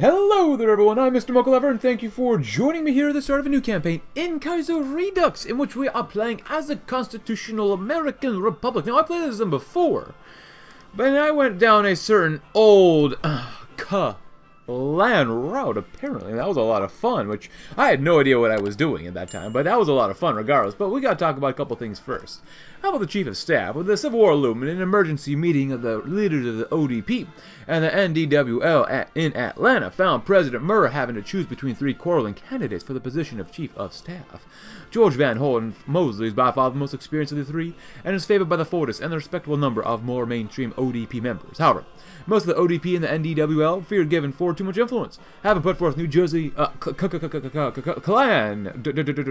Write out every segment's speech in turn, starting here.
Hello there everyone, I'm Mr. Mokalever, and thank you for joining me here at the start of a new campaign in Kaiser Redux, in which we are playing as the Constitutional American Republic. Now, I played this one before, but I went down a certain old KLAN route, apparently. That was a lot of fun, which I had no idea what I was doing at that time, but that was a lot of fun regardless. But we got to talk about a couple things first. How about the Chief of Staff with the Civil War looming, an emergency meeting of the leaders of the ODP and the NDWL in Atlanta found President Murray having to choose between three quarreling candidates for the position of Chief of Staff. George Van Horn Moseley is by far the most experienced of the three and is favored by the Fortis and the respectable number of more mainstream ODP members. However, most of the ODP and the NDWL feared giving Ford too much influence, having put forth New Jersey KLAN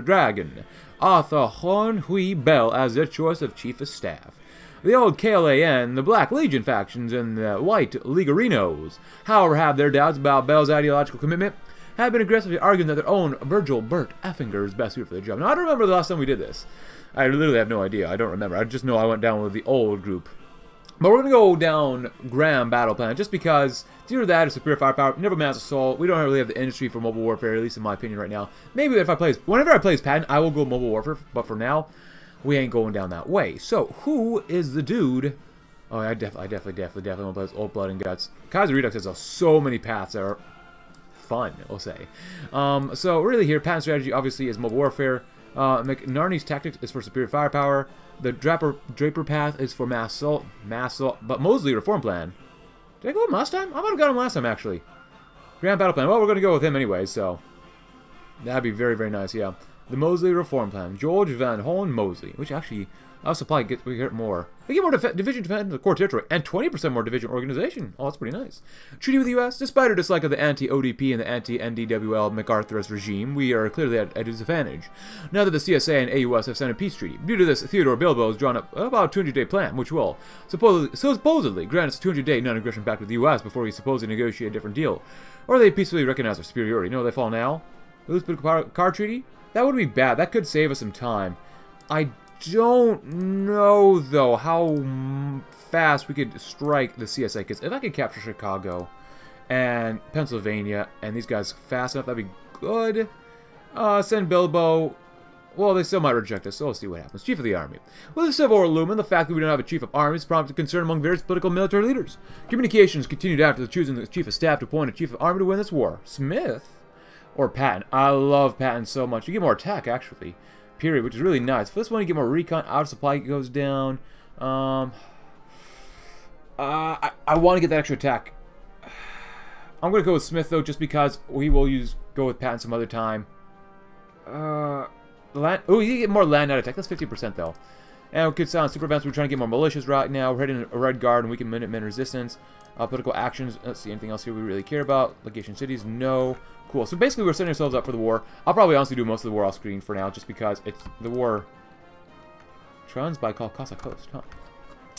Dragon Arthur Horn Hui Bell as their choice of Chief of Staff. The old KLAN, the Black Legion factions, and the White Ligurinos, however, have their doubts about Bell's ideological commitment, have been aggressively arguing that their own Virgil Burt Effinger is best suited for the job. Now, I don't remember the last time we did this. I literally have no idea. I don't remember. I just know I went down with the old group. But we're going to go down Graham Battle Plan, just because due to that, it's superior firepower, never mass assault. We don't really have the industry for mobile warfare, at least in my opinion right now. Maybe if I play, whenever I play as Patton, I will go mobile warfare, but for now, we ain't going down that way. So, who is the dude? Oh, I definitely want to play this old blood and guts. Kaiser Redux has so many paths that are fun, we'll say. So, really here, Patton's strategy, obviously, is mobile warfare. McNarney's tactics is for superior firepower. The Draper path is for mass assault. But Moseley reform plan. Did I go him last time? I might have got him last time, actually. Grand battle plan. Well, we're going to go with him anyway, so. That'd be very, very nice, yeah. The Moseley reform plan, George Van Horn Moseley, which actually our supply gets we get more. They get more division defense in the core territory and 20% more division organization. Oh, that's pretty nice. Treaty with the U.S. Despite our dislike of the anti-ODP and the anti-NDWL MacArthurist regime, we are clearly at a disadvantage. Now that the CSA and AUS have signed a peace treaty, due to this, Theodore Bilbo has drawn up about a 200-day plan, which will supposedly grant us a 200-day non-aggression pact with the U.S. before we supposedly negotiate a different deal, or they peacefully recognize our superiority. No, they fall now. The Loose Political Power Treaty. That would be bad. That could save us some time. I don't know, though, how fast we could strike the CSA. Because if I could capture Chicago and Pennsylvania and these guys fast enough, that'd be good. Send Bilbo. Well, they still might reject us, so we'll see what happens. Chief of the Army. With the Civil War looming, the fact that we don't have a Chief of Army is prompted concern among various political and military leaders. Communications continued after the choosing the Chief of Staff to appoint a Chief of Army to win this war. Smith? Or Patton. I love Patton so much. You get more attack, actually. Period, which is really nice. For this one, you get more recon. Out of supply goes down. I want to get that extra attack. I'm going to go with Smith, though, just because we will go with Patton some other time. Oh, you get more land out attack. That's 50%, though. And we could sound super advanced. We're trying to get more militias right now. We're heading a Red Guard and we can Minutemen resistance. Political actions. Let's see, anything else here we really care about? Legation cities? No. Cool. So basically, we're setting ourselves up for the war. I'll probably honestly do most of the war off screen for now, just because it's the war. Trans by Calcasa Coast, huh?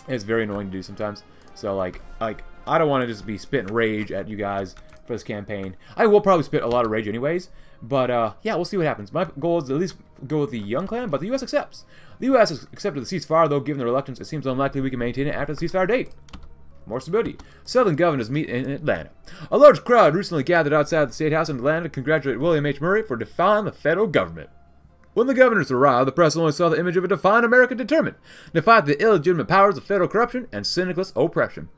It's very annoying to do sometimes. So like I don't want to just be spitting rage at you guys for this campaign. I will probably spit a lot of rage anyways, but yeah, we'll see what happens. My goal is to at least go with the Young Clan, but the U.S. accepts. The U.S. has accepted the ceasefire, though given the reluctance, it seems unlikely we can maintain it after the ceasefire date. More stability. Southern governors meet in Atlanta. A large crowd recently gathered outside the State House in Atlanta to congratulate William H. Murray for defying the federal government. When the governors arrived, the press only saw the image of a defiant America determined to fight the illegitimate powers of federal corruption and syndicalist oppression.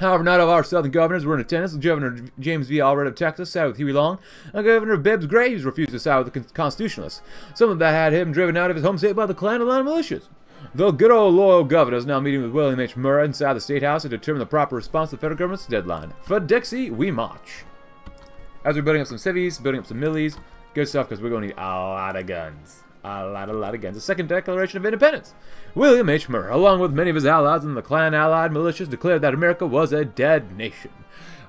However, not all our southern governors were in attendance. Governor James V. Allred of Texas sided with Huey Long, and Governor Bibbs Graves refused to side with the Constitutionalists. Some of that had him driven out of his home state by the Klan and Line militias. The good old loyal governor is now meeting with William H. Murray inside the State House to determine the proper response to the federal government's deadline. For Dixie, we march. As we're building up some civies, building up some millies, good stuff because we're going to need a lot of guns. A lot of guns. The Second Declaration of Independence. William H. Murray, along with many of his allies and the Klan allied militias, declared that America was a dead nation.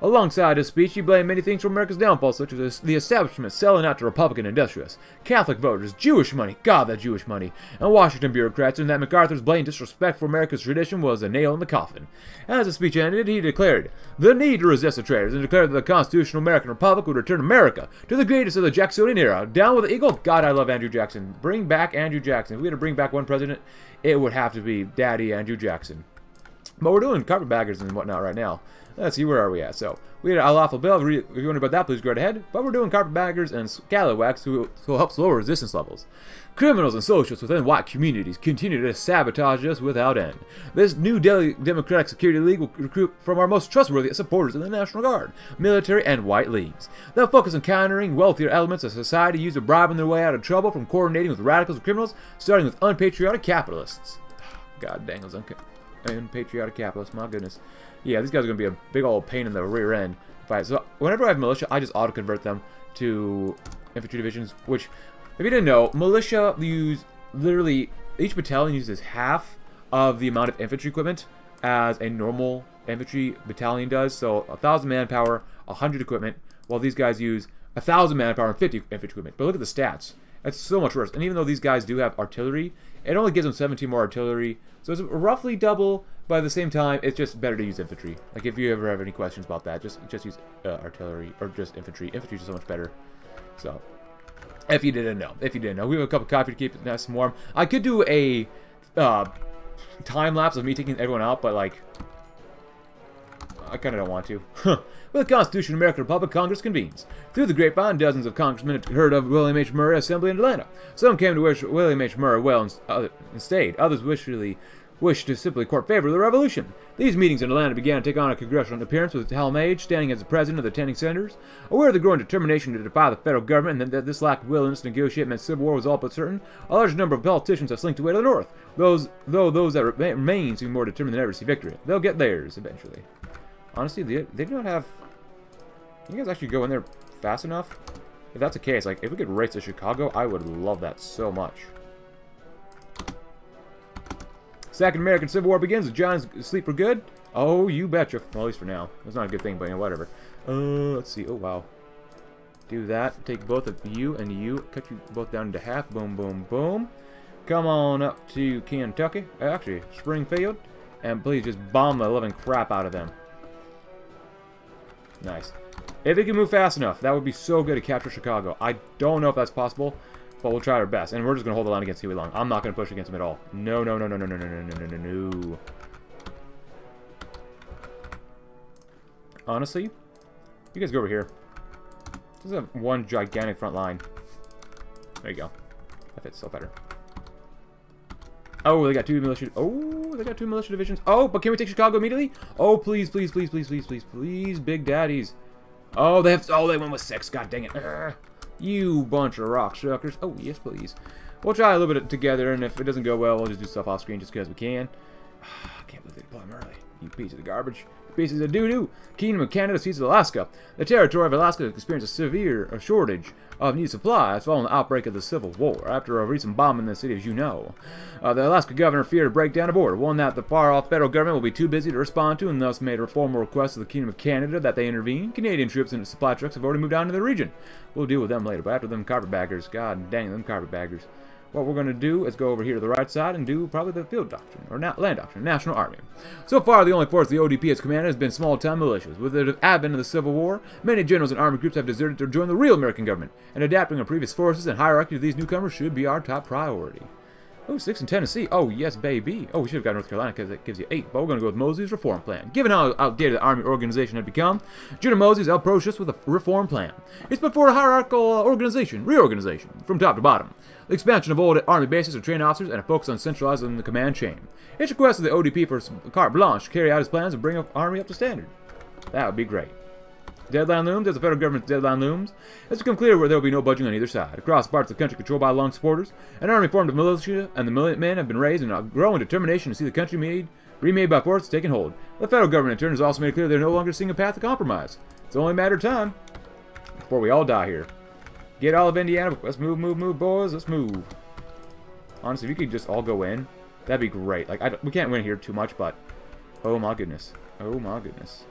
Alongside his speech, he blamed many things for America's downfall, such as the establishment selling out to Republican industrialists, Catholic voters, Jewish money, God, that Jewish money, and Washington bureaucrats, and that MacArthur's blatant disrespect for America's tradition was a nail in the coffin. As the speech ended, he declared the need to resist the traitors and declared that the Constitutional American Republic would return America to the greatest of the Jacksonian era. Down with the eagle. God, I love Andrew Jackson. Bring back Andrew Jackson. If we had to bring back one president, it would have to be Daddy Andrew Jackson. But we're doing carpetbaggers and whatnot right now. Let's see, where are we at? So, we had a lawful bill. If you wonder about that, please go right ahead. But we're doing carpetbaggers and scalawags who helps lower resistance levels. Criminals and socialists within white communities continue to sabotage us without end. This new Democratic Security League will recruit from our most trustworthy supporters in the National Guard, military, and white leagues. They'll focus on countering wealthier elements of society used to bribing their way out of trouble from coordinating with radicals and criminals, starting with unpatriotic capitalists. God dang those unpatriotic capitalists, my goodness. Yeah, these guys are going to be a big old pain in the rear end. So whenever I have militia, I just auto-convert them to infantry divisions, which, if you didn't know, militia use literally, each battalion uses half of the amount of infantry equipment as a normal infantry battalion does. So 1,000 manpower, 100 equipment, while these guys use 1,000 manpower and 50 infantry equipment. But look at the stats. That's so much worse. And even though these guys do have artillery, it only gives them 17 more artillery. So it's roughly double, but at the same time, it's just better to use infantry. Like, if you ever have any questions about that, just use artillery or just infantry. Infantry is so much better. So, if you didn't know. If you didn't know. We have a cup of coffee to keep it nice and warm. I could do a time-lapse of me taking everyone out, but, like, I kind of don't want to. With the Constitution of the American Republic, Congress convenes. Through the grapevine, dozens of congressmen heard of William H. Murray assembly in Atlanta. Some came to wish William H. Murray well and stayed. Others wished to simply court favor of the revolution. These meetings in Atlanta began to take on a congressional appearance with Hal Mage standing as the president of the attending senators. Aware of the growing determination to defy the federal government and that this lack of willingness to negotiate meant civil war was all but certain, a large number of politicians have slinked away to the north, though those that remain seem more determined than ever to see victory. They'll get theirs eventually. Honestly, they do not have... Can you guys actually go in there fast enough? If that's the case, like, if we could race to Chicago, I would love that so much. Second American Civil War begins. The Johns sleep for good. Oh, you betcha. Well, at least for now. That's not a good thing, but you know, whatever. Let's see. Oh, wow. Do that. Take both of you and you. Cut you both down into half. Boom, boom, boom. Come on up to Kentucky. Actually, Springfield. And please just bomb the living crap out of them. Nice. If it can move fast enough, that would be so good to capture Chicago. I don't know if that's possible, but we'll try our best. And we're just going to hold the line against Huey Long. I'm not going to push against him at all. No, no, no, no, no, no, no, no, no, no, no. Honestly, you guys go over here. This is one gigantic front line. There you go. That fits so better. Oh, they got two militia. Oh, they got two militia divisions. Oh, but can we take Chicago immediately? Oh, please, please, please, please, please, please, please, big daddies. Oh, they have. Oh, they went with six. God dang it! You bunch of rock suckers. Oh, yes, please. We'll try a little bit together, and if it doesn't go well, we'll just do stuff off screen just because we can. I can't believe they deploy them early. You piece of the garbage. Pieces of doo-doo. Kingdom of Canada seizes Alaska. The territory of Alaska experienced a severe shortage of new supplies following the outbreak of the Civil War after a recent bombing in the city, as you know. The Alaska governor feared a breakdown aboard, one that the far-off federal government will be too busy to respond to, and thus made a formal request to the Kingdom of Canada that they intervene. Canadian troops and supply trucks have already moved down to the region. We'll deal with them later, but after them carpetbaggers, god dang them carpetbaggers. What we're going to do is go over here to the right side and do probably the field doctrine, or land doctrine, National Army. So far, the only force the ODP has commanded has been small-time militias. With the advent of the Civil War, many generals and army groups have deserted to join the real American government, and adapting our previous forces and hierarchy to these newcomers should be our top priority. Oh, 6 in Tennessee. Oh, yes, baby. Oh, we should have got North Carolina because it gives you 8, but we're going to go with Moseley's reform plan. Given how outdated the Army organization had become, Junior Moseley's approached with a reform plan. It's been for a hierarchical reorganization, from top to bottom. The expansion of old Army bases to train officers and a focus on centralizing the command chain. It's requested the ODP for carte blanche to carry out his plans and bring the Army up to standard. That would be great. Deadline looms. As the federal government's deadline looms, it's become clear where there will be no budging on either side. Across parts of the country controlled by Long supporters, an army formed of militia and the militiamen have been raised in a growing determination to see the country remade by force taking hold. The federal government in turn has also made it clear they're no longer seeing a path to compromise. It's only a matter of time before we all die here. Get all of Indiana. Let's move, move, move, boys. Let's move. Honestly, if you could just all go in, that'd be great. Like, we can't win here too much, but oh my goodness. Oh my goodness.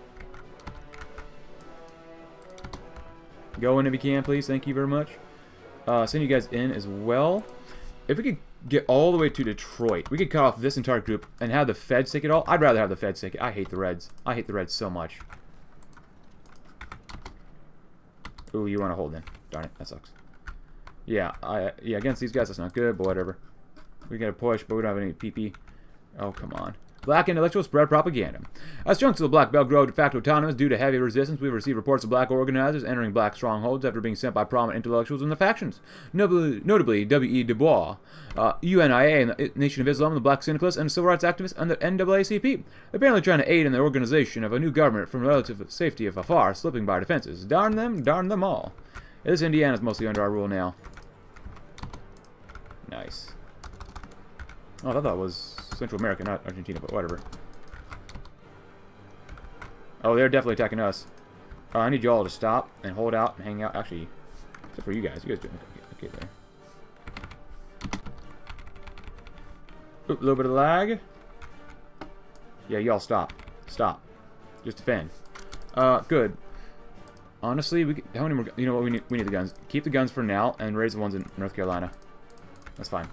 Go in if you can, please. Thank you very much. Send you guys in as well. If we could get all the way to Detroit, we could cut off this entire group and have the Feds take it all. I'd rather have the Feds take it. I hate the Reds. I hate the Reds so much. Ooh, you want to hold in. Darn it. That sucks. Yeah, yeah, against these guys, that's not good, but whatever. We got to push, but we don't have any PP. Oh, come on. Black intellectuals spread propaganda. As chunks of the Black Belt grow de facto autonomous due to heavy resistance, we've received reports of Black organizers entering Black strongholds after being sent by prominent intellectuals in the factions. Notably, W.E. Du Bois, UNIA, and the Nation of Islam, the Black syndicalists, and civil rights activists, and the NAACP, apparently trying to aid in the organization of a new government from relative safety of afar, slipping by defenses. Darn them all. This Indiana's mostly under our rule now. Nice. Oh, I thought that was Central America, not Argentina, but whatever. Oh, they're definitely attacking us. I need you all to stop and hold out and hang out. Actually, except for you guys. You guys doing okay there. Oop, a little bit of lag. Yeah, y'all stop. Stop. Just defend. Good. Honestly, we could, how many more? You know what? We need the guns. Keep the guns for now and raise the ones in North Carolina. That's fine.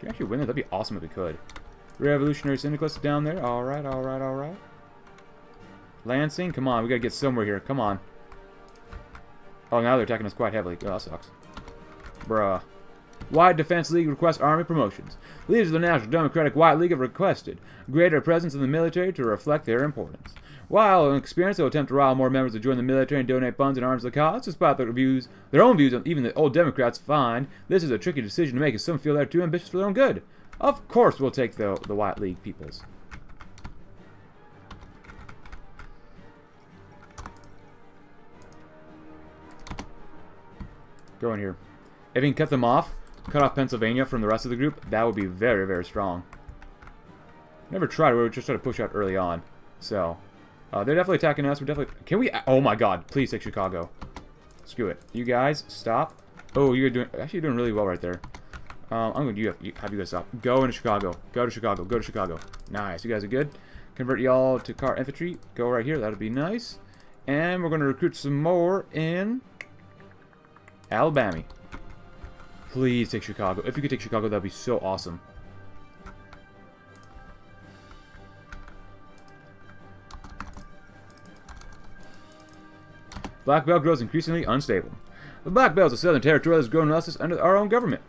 Can we actually win that? That'd be awesome if we could. Revolutionary syndicalists down there. All right, all right, all right. Lansing, come on. We gotta get somewhere here. Come on. Oh, now they're attacking us quite heavily. Oh, that sucks. Bruh. White Defense League requests army promotions. Leaders of the National Democratic White League have requested greater presence in the military to reflect their importance. While inexperienced, they'll attempt to rile more members to join the military and donate funds and arms to the cause. Despite their own views, even the old Democrats find this is a tricky decision to make, as some feel they're too ambitious for their own good. Of course we'll take the White League peoples. Go in here. If we can cut them off, cut off Pennsylvania from the rest of the group, that would be very, very strong. Never tried, we were just trying to push out early on. So, they're definitely attacking us. We're definitely... Can we... Oh my god, please take Chicago. Screw it. You guys, stop. Oh, you're doing... Actually, you're doing really well right there. I'm going to have you guys stop. Go into Chicago. Go to Chicago. Go to Chicago. Nice. You guys are good. Convert y'all to car infantry. Go right here. That would be nice. And we're going to recruit some more in... Alabama. Please take Chicago. If you could take Chicago, that'd be so awesome. Black Belt grows increasingly unstable. The Black Belt is a southern territory that's grown restless under our own government.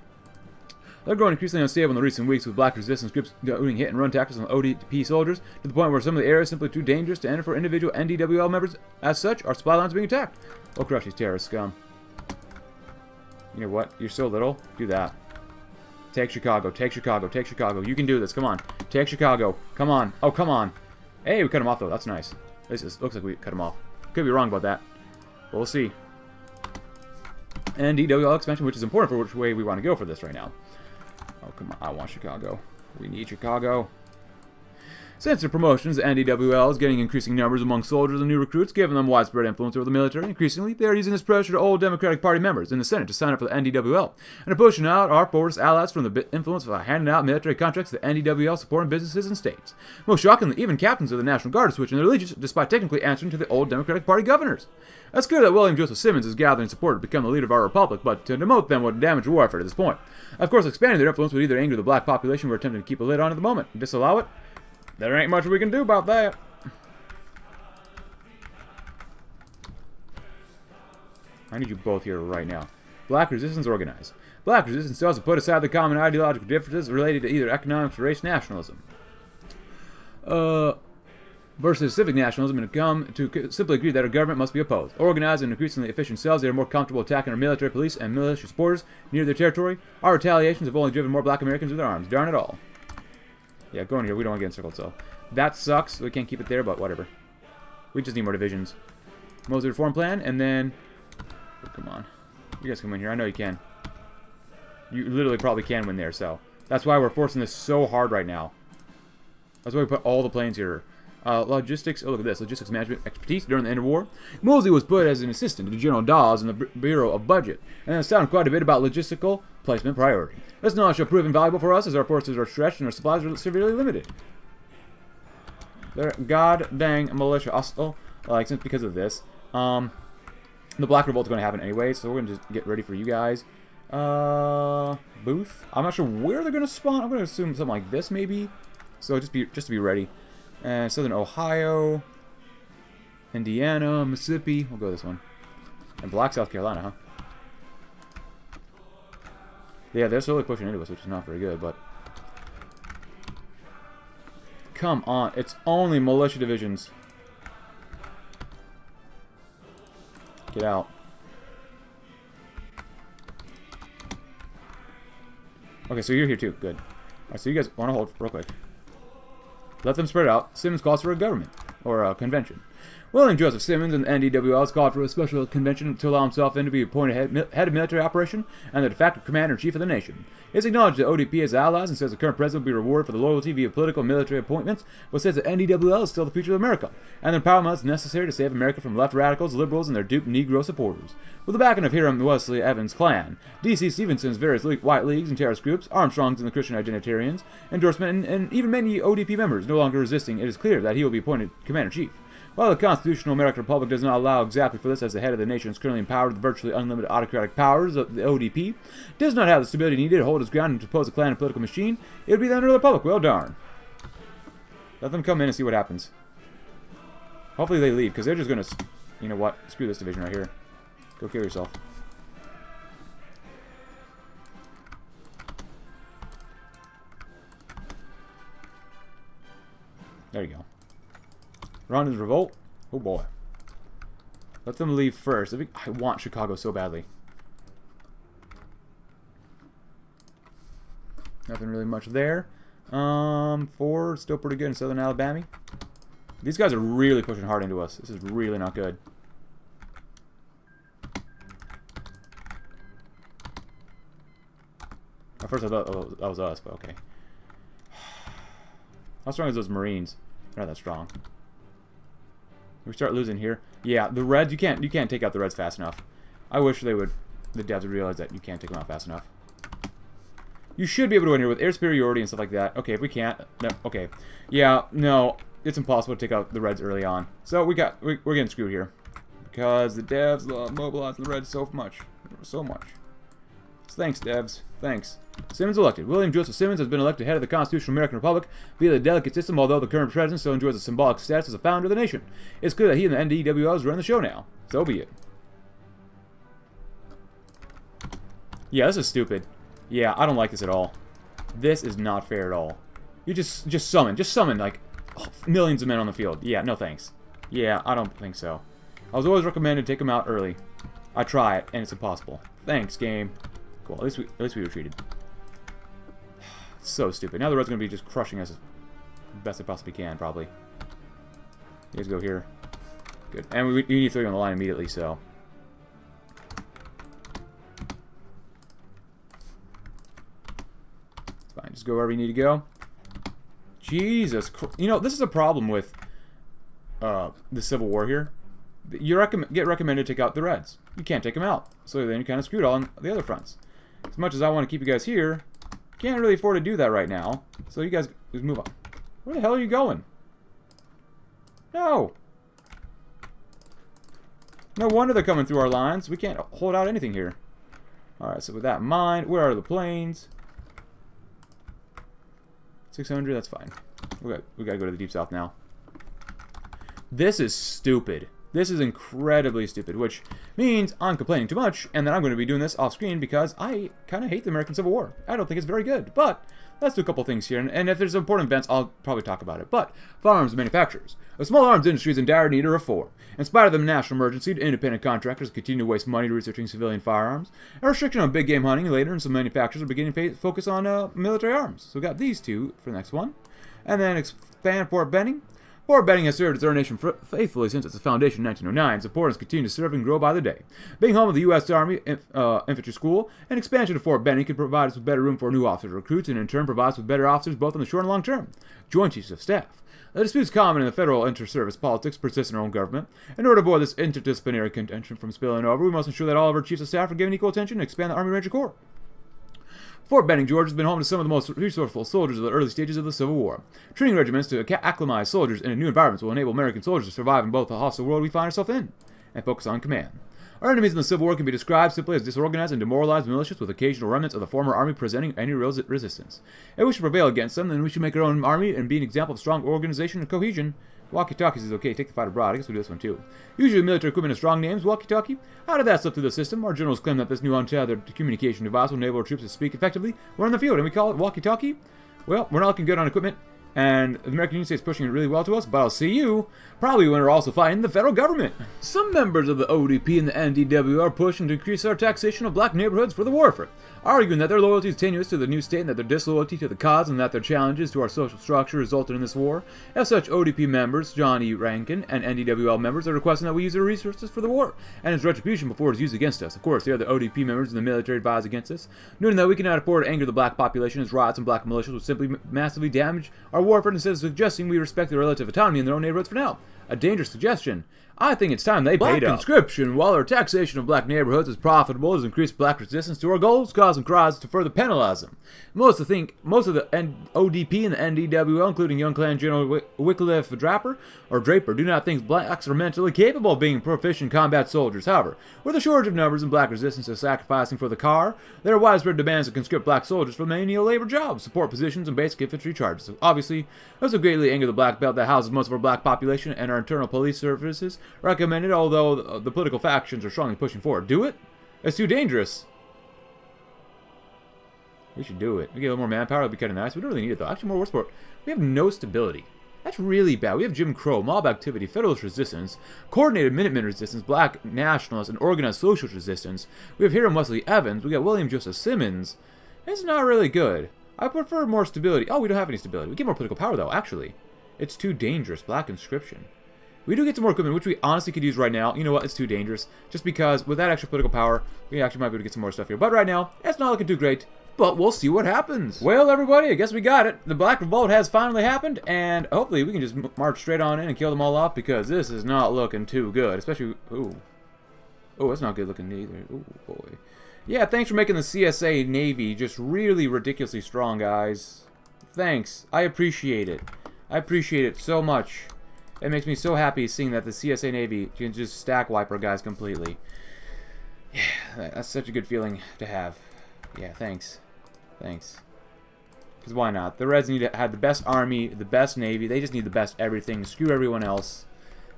They're growing increasingly unstable in the recent weeks, with Black resistance groups doing hit-and-run tactics on ODP soldiers to the point where some of the areas are simply too dangerous to enter for individual NDWL members. As such, our supply lines are being attacked. We'll crush these terrorist scum. You know what? You're so little. Do that. Take Chicago. Take Chicago. Take Chicago. You can do this. Come on. Take Chicago. Come on. Oh, come on. Hey, we cut him off, though. That's nice. This looks like we cut him off. Could be wrong about that. But we'll see. And NDWL expansion, which is important for which way we want to go for this right now. Oh, come on. I want Chicago. We need Chicago. Since the promotions, the NDWL is getting increasing numbers among soldiers and new recruits, giving them widespread influence over the military. Increasingly, they are using this pressure to old Democratic Party members in the Senate to sign up for the NDWL, and are pushing out our forwardist allies from the influence by handing out military contracts to the NDWL supporting businesses and states. Most shockingly, even captains of the National Guard are switching their allegiance despite technically answering to the old Democratic Party governors. It's clear that William Joseph Simmons is gathering support to become the leader of our republic, but to demote them would damage warfare at this point. Of course, expanding their influence would either anger the black population we're attempting to keep a lid on at the moment, disallow it. There ain't much we can do about that. I need you both here right now. Black resistance organized. Black resistance tells us to put aside the common ideological differences related to either economics or race nationalism. Versus civic nationalism, and come to simply agree that our government must be opposed. Organized and increasingly efficient cells, they are more comfortable attacking our military police and militia supporters near their territory. Our retaliations have only driven more black Americans with their arms. Darn it all. Yeah, go in here. We don't want to get encircled, so that sucks. We can't keep it there, but whatever. We just need more divisions. Moseley reform plan, and then... Oh, come on. You guys come in here. I know you can. You literally probably can win there, so... That's why we're forcing this so hard right now. That's why we put all the planes here. Logistics. Oh, look at this. Logistics management expertise during the interwar. Moseley was put as an assistant to General Dawes in the Bureau of Budget, and has sounded quite a bit about logistical placement priority. This knowledge shall prove invaluable for us as our forces are stretched and our supplies are severely limited. They're god dang militia hostile, like, since because of this. The Black Revolt is going to happen anyway, so we're going to just get ready for you guys. Booth? I'm not sure where they're going to spawn. I'm going to assume something like this, maybe. So just to be ready. And Southern Ohio, Indiana, Mississippi. We'll go this one. And Black South Carolina, huh? Yeah, they're slowly pushing into us, which is not very good, but... Come on, it's only militia divisions. Get out. Okay, so you're here too. Good. Alright, so you guys want to hold real quick. Let them spread out. Simmons calls for a government, or a convention. William Joseph Simmons and the NDWL called for a special convention to allow himself in to be appointed head of military operation and the de facto commander-in-chief of the nation. It's acknowledged that ODP as allies and says the current president will be rewarded for the loyalty via political and military appointments, but says that NDWL is still the future of America, and the empowerment necessary to save America from left radicals, liberals, and their duped Negro supporters. With the backing of Hiram Wesley Evans' KLAN, D.C. Stevenson's various white leagues and terrorist groups, Armstrong's and the Christian Identitarians, endorsement, and even many ODP members no longer resisting, it is clear that he will be appointed commander-in-chief. While the constitutional American Republic does not allow exactly for this, as the head of the nation is currently empowered with virtually unlimited autocratic powers of the ODP, does not have the stability needed to hold its ground and to oppose a clan and political machine, it would be the end of the Republic. Well darn. Let them come in and see what happens. Hopefully they leave, because they're just going to... You know what? Screw this division right here. Go kill yourself. There you go. Rhonda's revolt. Oh boy. Let them leave first. I want Chicago so badly. Nothing really much there. Ford still pretty good in southern Alabama. These guys are really pushing hard into us. This is really not good. At first I thought that was us, but okay. How strong is those Marines? They're not that strong. We start losing here. Yeah, the Reds, you can't take out the Reds fast enough. I wish they would, the devs would realize that you can't take them out fast enough. You should be able to win here with air superiority and stuff like that. Okay, if we can't, no, okay. Yeah, no, it's impossible to take out the Reds early on. So we're getting screwed here. Because the devs love mobilizing the Reds so much. So much. Thanks, devs. Thanks. Simmons elected. William Joseph Simmons has been elected head of the constitutional American Republic via the delegate system, although the current president still enjoys a symbolic status as a founder of the nation. It's clear that he and the NDWLs run the show now. So be it. Yeah, this is stupid. Yeah, I don't like this at all. This is not fair at all. You just summon, like, millions of men on the field. Yeah, no thanks. Yeah, I don't think so. I was always recommended to take them out early. I try it, and it's impossible. Thanks, game. Cool. At least we retreated. It's so stupid. Now the Reds are gonna be just crushing us as best they possibly can, probably. You guys go here. Good. And we need to throw you on the line immediately, so. It's fine. Just go wherever you need to go. Jesus Christ. You know, this is a problem with the Civil War here. You get recommended to take out the Reds. You can't take them out. So then you're kind of screwed on the other fronts. As much as I want to keep you guys here, can't really afford to do that right now. So you guys just move on. Where the hell are you going? No! No wonder they're coming through our lines. We can't hold out anything here. Alright, so with that in mind, where are the planes? 600, that's fine. We gotta go to the Deep South now. This is stupid. This is incredibly stupid, which means I'm complaining too much, and then I'm going to be doing this off screen because I kind of hate the American Civil War. I don't think it's very good, but let's do a couple things here, and if there's important events, I'll probably talk about it. But firearms manufacturers. The small arms industry is in dire need of reform. In spite of the national emergency, independent contractors continue to waste money researching civilian firearms. A restriction on big game hunting later, and some manufacturers are beginning to focus on military arms. So we got these two for the next one, and then expand Fort Benning. Fort Benning has served its nation faithfully since its foundation in 1909, and supporters continue to serve and grow by the day. Being home of the U.S. Army Infantry School, an expansion of Fort Benning could provide us with better room for new officer recruits, and in turn provide us with better officers both on the short and long term. Joint Chiefs of Staff. The disputes common in the federal inter-service politics persist in our own government. In order to avoid this interdisciplinary contention from spilling over, we must ensure that all of our Chiefs of Staff are given equal attention and expand the Army Ranger Corps. Fort Benning, Georgia, has been home to some of the most resourceful soldiers of the early stages of the Civil War. Training regiments to acclimatize soldiers in new environments will enable American soldiers to survive in both the hostile world we find ourselves in, and focus on command. Our enemies in the Civil War can be described simply as disorganized and demoralized militias with occasional remnants of the former army presenting any resistance. If we should prevail against them, then we should make our own army and be an example of strong organization and cohesion. Walkie-talkies is okay, take the fight abroad. I guess we'll do this one too. Usually military equipment has strong names. Walkie-talkie? How did that slip through the system? Our generals claim that this new untethered communication device will enable our troops to speak effectively. We're on the field and we call it walkie-talkie? Well, we're not looking good on equipment. And the American Union State is pushing it really well to us, but I'll see you probably when we're also fighting the federal government. Some members of the ODP and the NDWL are pushing to increase our taxation of black neighborhoods for the war effort, arguing that their loyalty is tenuous to the new state and that their disloyalty to the cause and that their challenges to our social structure resulted in this war. As such, ODP members John E. Rankin and NDWL members are requesting that we use their resources for the war and its retribution before it's used against us. Of course, the other ODP members and the military advise against us, noting that we cannot afford to anger the black population as riots and black militias would simply massively damage our war effort, instead of suggesting we respect their relative autonomy in their own neighborhoods for now. A dangerous suggestion. I think it's time they paid up. Black conscription, while our taxation of black neighborhoods is profitable, has increased black resistance to our goals, causing cries to further penalize them. Most of the ODP and the NDWL, including young KLAN General Wycliffe Wy Draper, do not think blacks are mentally capable of being proficient combat soldiers. However, with a shortage of numbers and black resistance to sacrificing for the car, there are widespread demands to conscript black soldiers for manual labor jobs, support positions, and basic infantry charges. So obviously, this will greatly anger the black belt that houses most of our black population, and our internal police services recommended, although the political factions are strongly pushing for it. Do it? It's too dangerous. We should do it. We get a little more manpower, it'll be kind of nice. We don't really need it though. Actually, more war support. We have no stability. That's really bad. We have Jim Crow, mob activity, Federalist resistance, coordinated Minutemen resistance, black nationalists, and organized socialist resistance. We have Hiram Wesley Evans. We got William Joseph Simmons. It's not really good. I prefer more stability. Oh, we don't have any stability. We get more political power though, actually. It's too dangerous. Black conscription. We do get some more equipment, which we honestly could use right now. You know what? It's too dangerous. Just because with that extra political power, we actually might be able to get some more stuff here. But right now, it's not looking too great. But we'll see what happens. Well, everybody, I guess we got it. The Black Revolt has finally happened, and hopefully we can just march straight on in and kill them all off, because this is not looking too good. Especially, ooh. Oh, it's not good looking either. Ooh, boy. Yeah, thanks for making the CSA Navy just really ridiculously strong, guys. Thanks. I appreciate it. I appreciate it so much. It makes me so happy seeing that the CSA Navy can just stack wipe our guys completely. Yeah, that's such a good feeling to have. Yeah, thanks. Thanks. Because why not? The Reds need to have the best army, the best navy. They just need the best everything. Screw everyone else.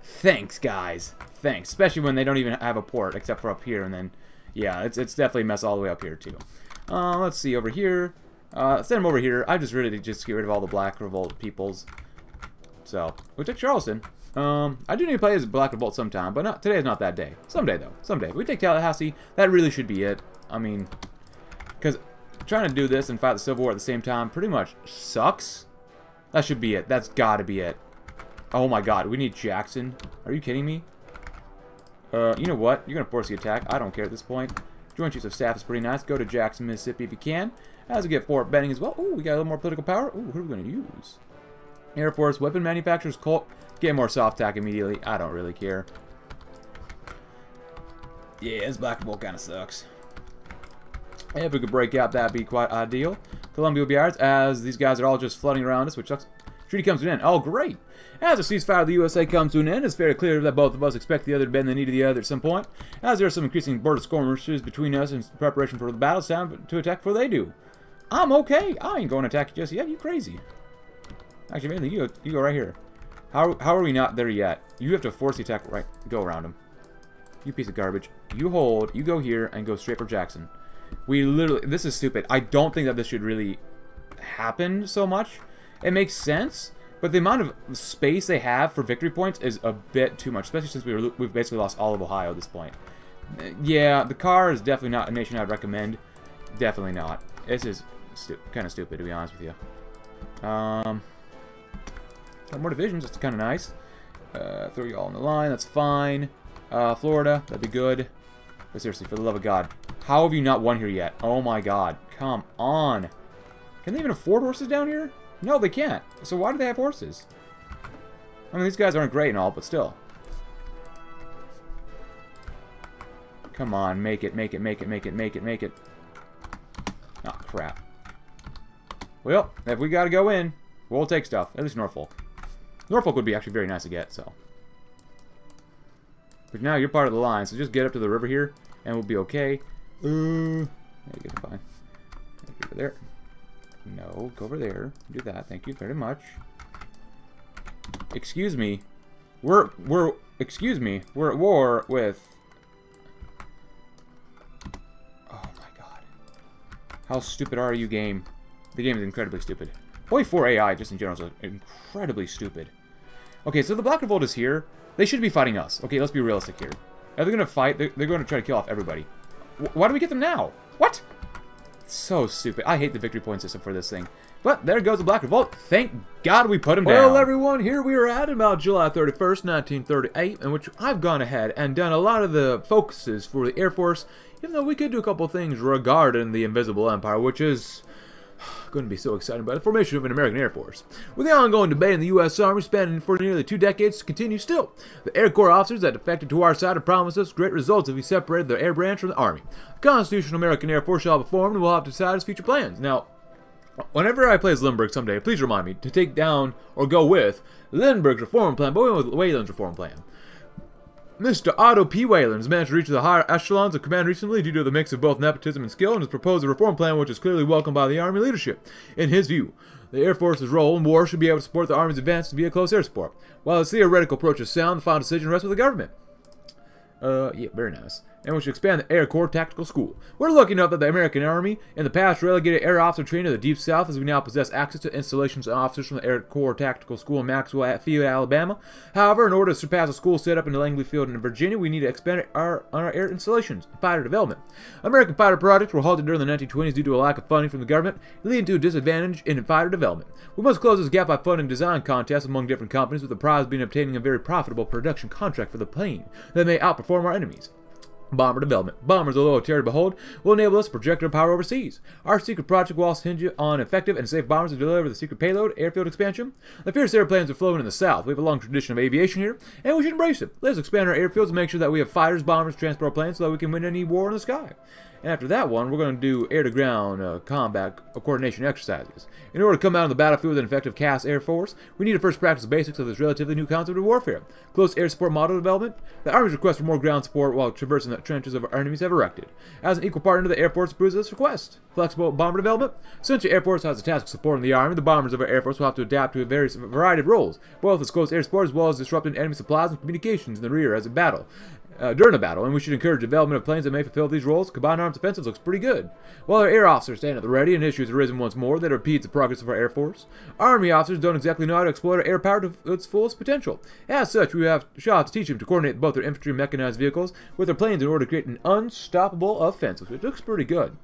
Thanks, guys. Thanks. Especially when they don't even have a port, except for up here. And then, yeah, it's definitely a mess all the way up here, too. Let's see. Over here. Send them over here. I just really just get rid of all the Black Revolt peoples. So, we took Charleston. I do need to play as Black Revolt sometime, but not today. Is not that day. Someday, though. Someday. We take Tallahassee. That really should be it. I mean, because trying to do this and fight the Civil War at the same time pretty much sucks. That should be it. That's got to be it. Oh, my God. We need Jackson. Are you kidding me? You know what? You're going to force the attack. I don't care at this point. Joint Chiefs of Staff is pretty nice. Go to Jackson, Mississippi if you can. As we get Fort Benning as well. Ooh, we got a little more political power. Ooh, who are we going to use? Air Force, weapon manufacturers, Colt. Get more soft attack immediately. I don't really care. Yeah, this Black Bolt kind of sucks. If we could break out, that'd be quite ideal. Columbia will be ours, as these guys are all just flooding around us, which sucks. Treaty comes to an end. Oh, great. As a ceasefire of the USA comes to an end, it's very clear that both of us expect the other to bend the knee to the other at some point, as there are some increasing border skirmishes between us in preparation for the battle. It's time to attack before they do. I'm okay. I ain't going to attack you just yet. You crazy. Actually, mainly you go right here. How are we not there yet? You have to force the attack. Right, go around him. You piece of garbage. You hold. You go here and go straight for Jackson. We literally. This is stupid. I don't think that this should really happen so much. It makes sense, but the amount of space they have for victory points is a bit too much, especially since we've basically lost all of Ohio at this point. Yeah, the car is definitely not a nation I'd recommend. Definitely not. This is kind of stupid, to be honest with you. More divisions, that's kind of nice. Throw you all in the line, that's fine. Florida, that'd be good. But seriously, for the love of God, how have you not won here yet? Oh my God, come on. Can they even afford horses down here? No, they can't. So why do they have horses? I mean, these guys aren't great and all, but still. Come on, make it, make it, make it, make it, make it, make it. Oh, crap. Well, if we gotta go in, we'll take stuff. At least Norfolk. Norfolk would be actually very nice to get, so. But now you're part of the line, so just get up to the river here, and we'll be okay. Get fine. Over there. No, go over there. Do that. Thank you very much. Excuse me. We're at war with. Oh my God. How stupid are you, game? The game is incredibly stupid. Point 4 AI, just in general, is incredibly stupid. Okay, so the Black Revolt is here. They should be fighting us. Okay, let's be realistic here. If they're going to fight, they're going to try to kill off everybody. Why do we get them now? What? It's so stupid. I hate the victory point system for this thing. But there goes the Black Revolt. Thank God we put them down. Well, everyone, here we are at about July 31st, 1938, in which I've gone ahead and done a lot of the focuses for the Air Force, even though we could do a couple things regarding the Invisible Empire, which is going to be so exciting, about the formation of an American Air Force. With the ongoing debate in the U.S. Army spanning for nearly 2 decades to continue still, the Air Corps officers that defected to our side have promised us great results if we separated the Air Branch from the Army. The constitutional American Air Force shall be formed, and we'll have to decide its future plans. Now, whenever I play as Lindbergh someday, please remind me to take down or go with Lindbergh's reform plan, but we went with Wayland's reform plan. Mr. Otto P. Wayland has managed to reach the higher echelons of command recently due to the mix of both nepotism and skill, and has proposed a reform plan which is clearly welcomed by the Army leadership. In his view, the Air Force's role in war should be able to support the Army's advance via close air support. While his theoretical approach is sound, the final decision rests with the government. Yeah, very nice. And we should expand the Air Corps Tactical School. We're lucky enough that the American Army in the past relegated air officer training to the Deep South, as we now possess access to installations and officers from the Air Corps Tactical School in Maxwell Field, Alabama. However, in order to surpass a school set up in Langley Field in Virginia, we need to expand our air installations and fighter development. American fighter projects were halted during the 1920s due to a lack of funding from the government, leading to a disadvantage in fighter development. We must close this gap by funding design contests among different companies, with the prize being obtaining a very profitable production contract for the plane that may outperform our enemies. Bomber development. Bombers, although a terror to behold, will enable us to project our power overseas. Our secret project will also hinge on effective and safe bombers to deliver the secret payload. Airfield expansion. The fierce airplanes are flowing in the South. We have a long tradition of aviation here, and we should embrace it. Let's expand our airfields and make sure that we have fighters, bombers, transport planes, so that we can win any war in the sky. And after that one, we're going to do air-to-ground combat coordination exercises. In order to come out on the battlefield with an effective CAS Air Force, we need to first practice the basics of this relatively new concept of warfare. Close air support model development. The Army's request for more ground support while traversing the trenches of our enemies have erected. As an equal partner, the Air Force approves this request. Flexible bomber development. Since the Air Force has the task of supporting the Army, the bombers of our Air Force will have to adapt to a variety of roles, both as close air support as well as disrupting enemy supplies and communications in the rear as a battle. During a battle, and we should encourage development of planes that may fulfill these roles. Combined arms offensive looks pretty good. While our air officers stand at the ready, an issue has arisen once more that impedes the progress of our Air Force. Army officers don't exactly know how to exploit our air power to its fullest potential. As such, we shall have to teach them to coordinate both their infantry and mechanized vehicles with their planes in order to create an unstoppable offense, which looks pretty good.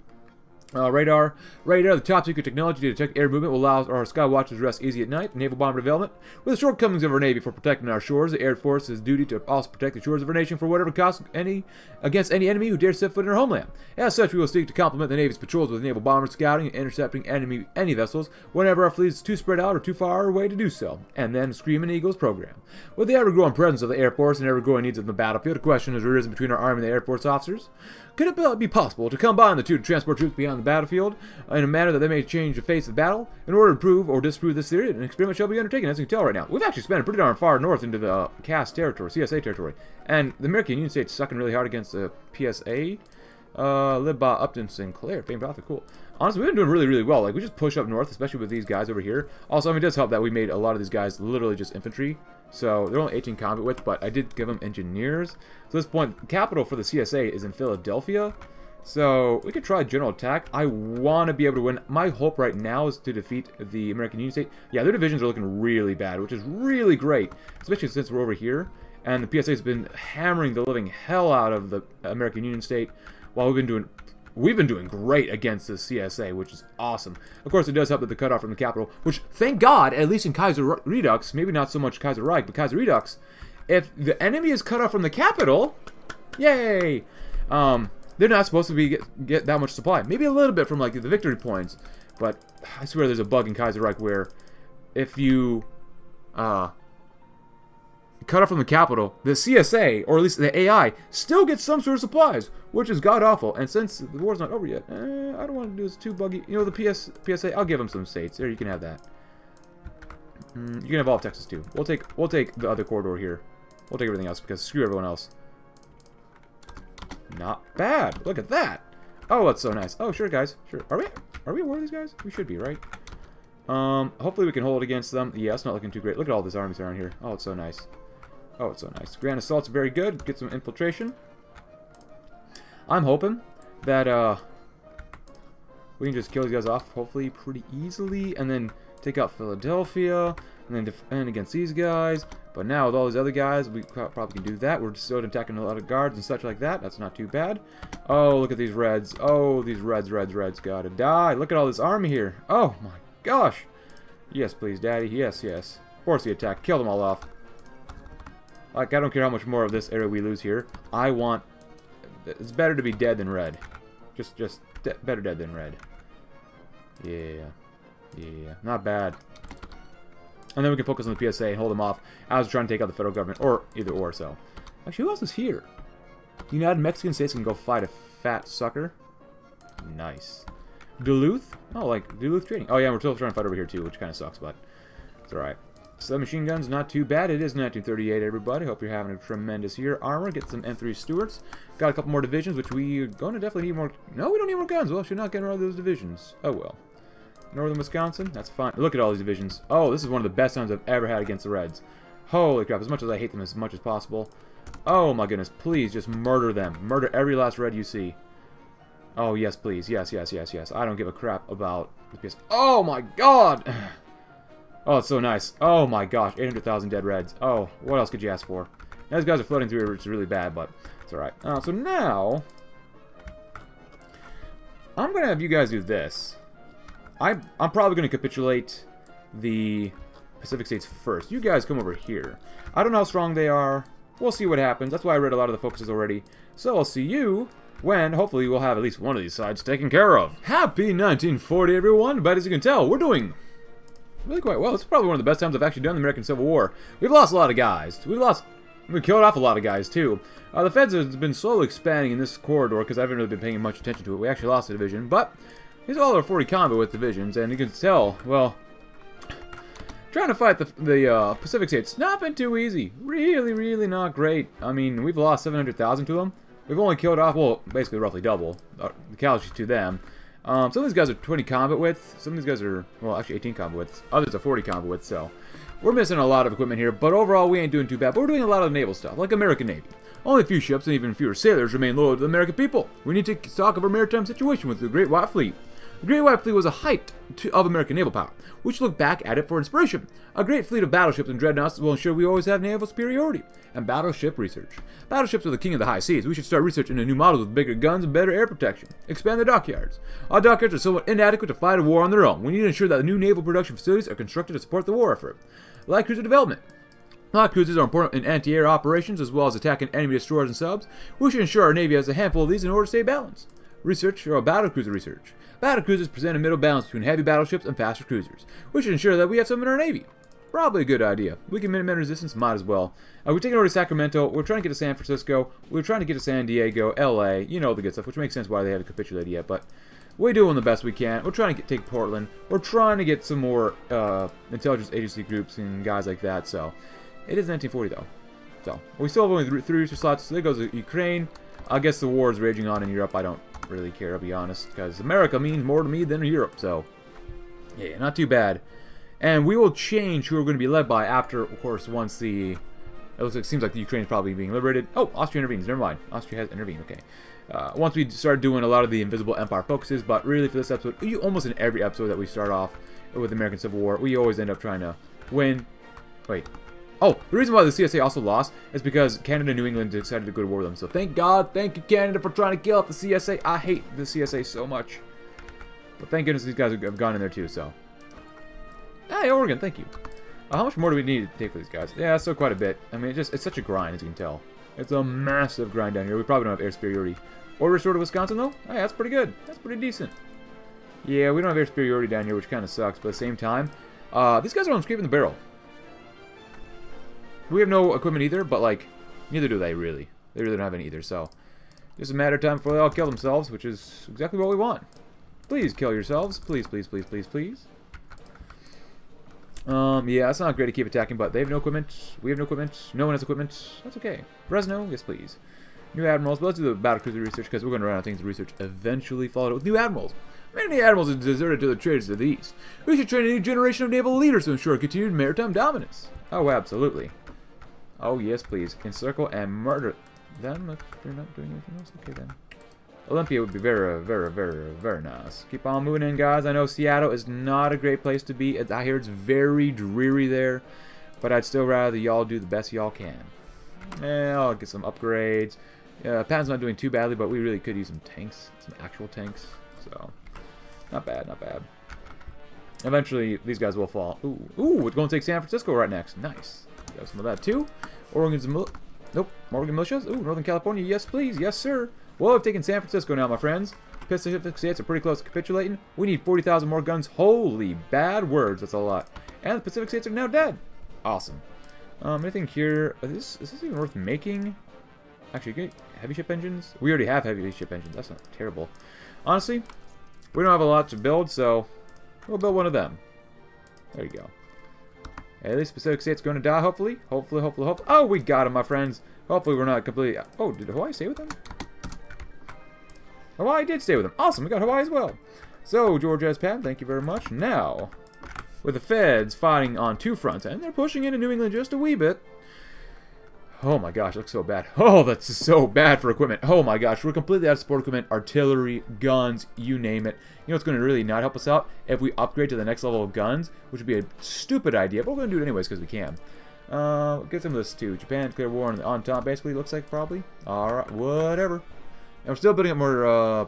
Radar, the top secret technology to detect air movement, will allow our sky watchers to rest easy at night. Naval bomber development. With the shortcomings of our Navy for protecting our shores, the Air Force's duty to also protect the shores of our nation for whatever cost against any enemy who dares set foot in our homeland. As such, we will seek to complement the Navy's patrols with naval bomber scouting and intercepting any vessels whenever our fleet is too spread out or too far away to do so. And then Screaming Eagles program. With the ever-growing presence of the Air Force and ever-growing needs of the battlefield, a question has arisen between our Army and the Air Force officers. Could it be possible to combine the two to transport troops beyond the battlefield in a manner that they may change the face of the battle? In order to prove or disprove this theory, an experiment shall be undertaken. As you can tell right now, we've actually expanded pretty darn far north into the CAS territory, CSA territory. And the American Union States sucking really hard against the PSA. Led by Upton Sinclair, famed author, cool. Honestly, we've been doing really, really well. Like, we just push up north, especially with these guys over here. Also, I mean, it does help that we made a lot of these guys literally just infantry. So, they're only 18 combat width, but I did give them engineers. So, at this point, the capital for the CSA is in Philadelphia. So, we could try general attack. I want to be able to win. My hope right now is to defeat the American Union State. Yeah, their divisions are looking really bad, which is really great. Especially since we're over here. And the PSA has been hammering the living hell out of the American Union State. While we've been doing great against the CSA, which is awesome. Of course, it does help that the cutoff from the capital, which, thank God, at least in Kaiser Redux, maybe not so much Kaiser Reich, but Kaiser Redux, if the enemy is cut off from the capital, yay! They're not supposed to be get that much supply. Maybe a little bit from, like, the victory points, but I swear there's a bug in Kaiser Reich where if you cut off from the capital, the CSA, or at least the AI, still gets some sort of supplies, which is god-awful. And since the war's not over yet, I don't want to do this too buggy. You know, the PSA, I'll give them some states. There, you can have that. You can have all of Texas, too. We'll take the other corridor here. We'll take everything else, because screw everyone else. Not bad. Look at that. Oh, that's so nice. Oh, sure, guys. Sure. Are we at war with these guys? We should be, right? Hopefully we can hold against them. Yeah, it's not looking too great. Look at all these armies around here. Oh, it's so nice. Oh, it's so nice. Grand Assault's very good. Get some infiltration. I'm hoping that we can just kill these guys off, hopefully, pretty easily. And then take out Philadelphia, and then defend against these guys. But now with all these other guys, we probably can do that. We're just still attacking a lot of guards and such like that. That's not too bad. Oh, look at these Reds. Oh, these Reds gotta die. Look at all this army here. Oh my gosh. Yes, please, Daddy. Yes, yes. Force the attack. Kill them all off. Like, I don't care how much more of this area we lose here. I want... It's better to be dead than red. Just better dead than red. Yeah. Yeah. Not bad. And then we can focus on the PSA and hold them off. I was trying to take out the federal government, or either or, so. Actually, who else is here? The United Mexican States can go fight a fat sucker. Nice. Duluth? Oh, like Duluth Trading. Oh, yeah, we're still trying to fight over here, too, which kind of sucks, but it's alright. Submachine guns, not too bad. It is 1938, everybody. Hope you're having a tremendous year. Armor, get some M3 Stuarts. Got a couple more divisions, which we're going to definitely need more. No, we don't need more guns. Well, should not get rid of those divisions. Oh, well. Northern Wisconsin, that's fine. Look at all these divisions. Oh, this is one of the best times I've ever had against the Reds. Holy crap, as much as I hate them as much as possible. Oh, my goodness. Please, just murder them. Murder every last Red you see. Oh, yes, please. Yes, yes, yes, yes. I don't give a crap about the PS. Oh, my God! Oh, it's so nice. Oh, my gosh. 800,000 dead Reds. Oh, what else could you ask for? Now, these guys are floating through here, which is really bad, but it's alright. So now, I'm going to have you guys do this. I'm probably going to capitulate the Pacific States first. You guys come over here. I don't know how strong they are. We'll see what happens. That's why I read a lot of the focuses already. So I'll see you when, hopefully, we'll have at least one of these sides taken care of. Happy 1940, everyone. But as you can tell, we're doing really quite well. It's probably one of the best times I've actually done the American Civil War. We've lost a lot of guys. We killed off a lot of guys, too. The Feds have been slowly expanding in this corridor because I haven't really been paying much attention to it. We actually lost a division, but these all are 40 combat with divisions, and you can tell, well, trying to fight the Pacific States, it's not been too easy. Really, really not great. I mean, we've lost 700,000 to them. We've only killed off, well, basically roughly double the casualties to them. Some of these guys are 20 combat widths. Some of these guys are, well, actually 18 combat widths. Others are 40 combat widths, so we're missing a lot of equipment here, but overall we ain't doing too bad. But we're doing a lot of naval stuff, like American Navy. Only a few ships and even fewer sailors remain loyal to the American people. We need to talk of our maritime situation with the Great White Fleet. The Great White Fleet was a height of American naval power. We should look back at it for inspiration. A great fleet of battleships and dreadnoughts will ensure we always have naval superiority. And battleship research. Battleships are the king of the high seas. We should start researching the new models with bigger guns and better air protection. Expand the dockyards. Our dockyards are somewhat inadequate to fight a war on their own. We need to ensure that the new naval production facilities are constructed to support the war effort. Light cruiser development. Light cruisers are important in anti-air operations as well as attacking enemy destroyers and subs. We should ensure our Navy has a handful of these in order to stay balanced. Research or battlecruiser research. Battlecruisers present a middle balance between heavy battleships and faster cruisers. We should ensure that we have some in our Navy. Probably a good idea. We can minimize resistance, might as well. We're taking over to Sacramento. We're trying to get to San Francisco. We're trying to get to San Diego, LA. You know, the good stuff, which makes sense why they haven't capitulated yet, but we're doing the best we can. We're trying to take Portland. We're trying to get some more intelligence agency groups and guys like that, so. It is 1940, though. So, we still have only 3 research slots. So there goes Ukraine. I guess the war is raging on in Europe. I don't really care, I'll be honest, because America means more to me than Europe, so yeah, not too bad. And we will change who we're going to be led by after, of course, once the, it seems like the Ukraine is probably being liberated. Oh, Austria intervenes, never mind. Austria has intervened, okay. Once we start doing a lot of the Invisible Empire focuses, but really for this episode, almost in every episode that we start off with the American Civil War, we always end up trying to win. Wait. Oh, the reason why the CSA also lost is because Canada and New England decided to go to war with them. So thank God, thank you Canada for trying to kill off the CSA. I hate the CSA so much. But thank goodness these guys have gone in there too, so. Hey, Oregon, thank you. How much more do we need to take for these guys? Yeah, still quite a bit. I mean, it's such a grind, as you can tell. It's a massive grind down here. We probably don't have air superiority. Or restored to Wisconsin, though? Hey, that's pretty good. That's pretty decent. Yeah, we don't have air superiority down here, which kind of sucks. But at the same time, these guys are on scraping the barrel. We have no equipment either, but, like, neither do they, really. They really don't have any either, so. Just a matter of time before they all kill themselves, which is exactly what we want. Please kill yourselves. Please, please, please, please, please. Yeah, it's not great to keep attacking, but they have no equipment. We have no equipment. No one has equipment. That's okay. Fresno, yes, please. New Admirals. But let's do the battlecruiser research, because we're going to run out of things to research eventually, followed with new Admirals. Many Admirals are deserted to the traders of the East. We should train a new generation of naval leaders to ensure continued maritime dominance. Oh, absolutely. Oh, yes, please. Encircle and murder them if you're not doing anything else. Okay, then. Olympia would be very, very, very, very nice. Keep on moving in, guys. I know Seattle is not a great place to be. I hear it's very dreary there, but I'd still rather y'all do the best y'all can. Yeah, I'll get some upgrades. Patton's not doing too badly, but we really could use some tanks, some actual tanks. So, not bad, not bad. Eventually, these guys will fall. Ooh, ooh, it's going to take San Francisco right next. Nice. Got some of that, too. Oregon's... Nope. Oregon militias. Ooh, Northern California. Yes, please. Yes, sir. Well, I've taken San Francisco now, my friends. Pacific States are pretty close to capitulating. We need 40,000 more guns. Holy bad words. That's a lot. And the Pacific States are now dead. Awesome. Anything here? Is this even worth making? Actually, get heavy ship engines? We already have heavy ship engines. That's not terrible. Honestly, we don't have a lot to build, so... we'll build one of them. There you go. At least Pacific State's going to die, hopefully. Hopefully, hopefully, hopefully. Oh, we got him, my friends. Hopefully we're not completely... Oh, did Hawaii stay with him? Hawaii did stay with him. Awesome, we got Hawaii as well. So, George S. Patton, thank you very much. Now, with the Feds fighting on two fronts, and they're pushing into New England just a wee bit. Oh my gosh, it looks so bad. Oh, that's so bad for equipment. Oh my gosh, we're completely out of support equipment, artillery, guns, you name it. You know what's going to really not help us out? If we upgrade to the next level of guns, which would be a stupid idea, but we're going to do it anyways because we can. Get some of this too. Japan declared war on the Entente, basically, looks like, probably. Alright, whatever. And we're still building up more,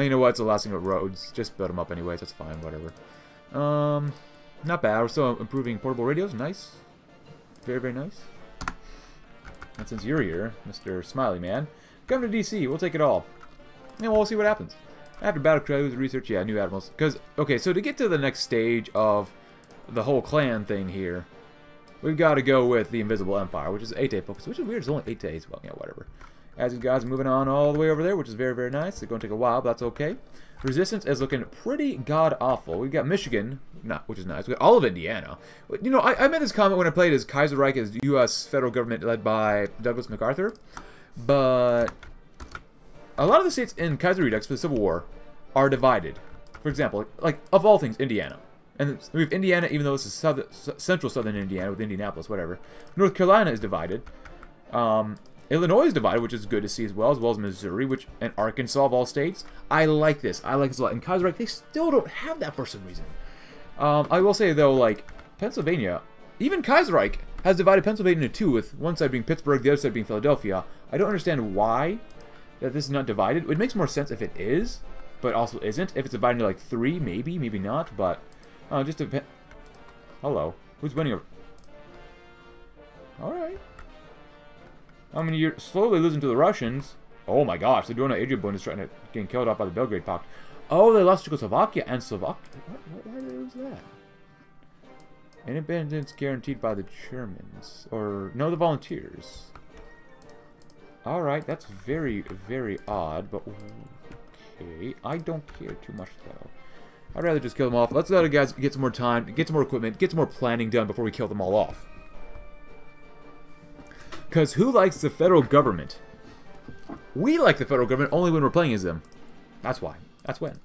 you know what, it's the last thing with roads. Just build them up anyways, that's fine, whatever. Not bad. We're still improving portable radios. Nice. Very, very nice. And since you're here, Mr. Smiley Man, come to DC. We'll take it all. And we'll see what happens. After battle cruise research, yeah, new admirals. Because, okay, so to get to the next stage of the whole clan thing here, we've got to go with the Invisible Empire, which is 8-day focus, which is weird. It's only 8 days. Well, yeah, whatever. As you guys are moving on all the way over there, which is very, very nice. It's going to take a while, but that's okay. Resistance is looking pretty god-awful. We've got Michigan, which is nice. We've got all of Indiana. You know, I made this comment when I played as Kaiserreich as U.S. federal government led by Douglas MacArthur. But a lot of the states in Kaiser Redux for the Civil War are divided. For example, like of all things, Indiana. And we have Indiana, even though this is central southern Indiana with Indianapolis, whatever. North Carolina is divided. Illinois is divided, which is good to see as well as Missouri, which and Arkansas of all states. I like this. I like this a lot. In Kaiserreich, they still don't have that for some reason. I will say though, like Pennsylvania, even Kaiserreich has divided Pennsylvania into two, with one side being Pittsburgh, the other side being Philadelphia. I don't understand why that this is not divided. It makes more sense if it is, but also isn't. If it's divided into like three, maybe, maybe not. But just depend. Hello, who's winning? All right. I mean, you're slowly losing to the Russians. Oh my gosh, they're doing an Adrian Bund is trying to get killed off by the Belgrade Pact. Oh, they lost Czechoslovakia and Slovakia. What? Why did they lose that? Independence guaranteed by the Germans. Or, no, the Volunteers. Alright, that's very, very odd, but okay. I don't care too much, though. I'd rather just kill them off. Let's let the guys get some more time, get some more equipment, get some more planning done before we kill them all off. Because who likes the federal government? We like the federal government only when we're playing as them. That's why. That's when.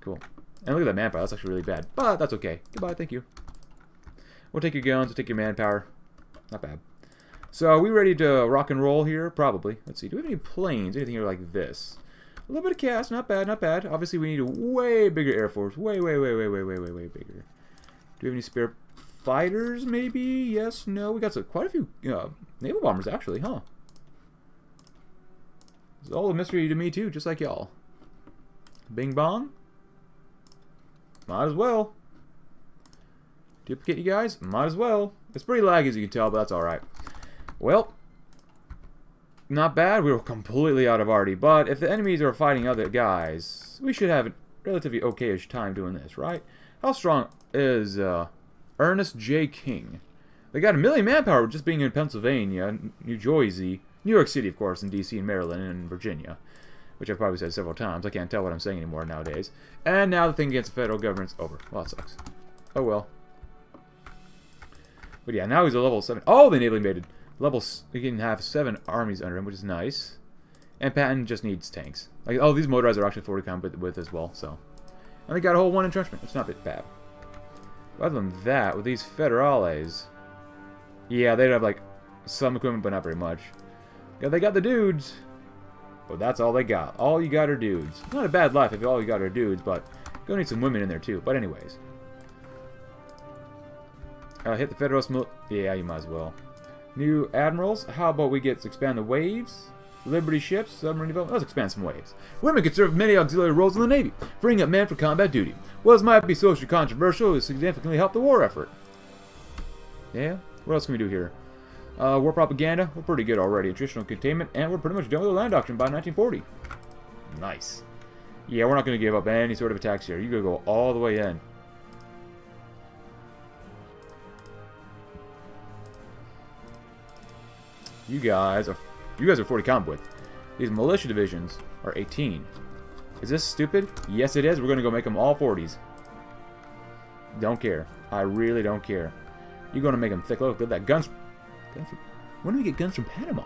Cool. And look at that manpower. That's actually really bad. But that's okay. Goodbye. Thank you. We'll take your guns. We'll take your manpower. Not bad. So are we ready to rock and roll here? Probably. Let's see. Do we have any planes? Anything here like this? A little bit of cast. Not bad. Not bad. Obviously, we need a way bigger Air Force. Way, way, way, way, way, way, way, way bigger. Do we have any spare fighters, maybe? Yes, no. We got quite a few... naval bombers, actually, huh? It's all a mystery to me, too, just like y'all. Bing bong? Might as well. Duplicate you guys? Might as well. It's pretty laggy, as you can tell, but that's alright. Well, not bad. We were completely out of arty, but if the enemies are fighting other guys, we should have a relatively okay-ish time doing this, right? How strong is Ernest J. King? They got 1 million manpower just being in Pennsylvania, New Jersey, New York City, of course, and D.C. and Maryland and Virginia, which I've probably said several times. I can't tell what I'm saying anymore nowadays. And now the thing against the federal government's over. Well, that sucks. Oh, well. But yeah, now he's a level 7. Oh, they naval invaded. He can have 7 armies under him, which is nice. And Patton just needs tanks. Like, oh, these motorized are actually forward to combat with as well, so. And they got a whole 1 entrenchment. It's not that bad. But other than that, with these federales... yeah, they'd have, like, some equipment, but not very much. Yeah, they got the dudes. But that's all they got. All you got are dudes. Not a bad life if all you got are dudes, but gonna need some women in there too. But anyways. Hit the Federalist... yeah, you might as well. New admirals. How about we get to expand the waves? Liberty ships, submarine development. Let's expand some waves. Women can serve many auxiliary roles in the Navy, freeing up men for combat duty. While this might be socially controversial, it would significantly help the war effort. Yeah? What else can we do here? War propaganda. We're pretty good already. Traditional containment, and we're pretty much done with the land doctrine by 1940. Nice. Yeah, we're not going to give up any sort of attacks here. You're going to go all the way in. You guys are 40 comp with. These militia divisions are 18. Is this stupid? Yes, it is. We're going to go make them all 40s. Don't care. I really don't care. You're going to make them thick. Look at that. Guns from, when do we get guns from Panama?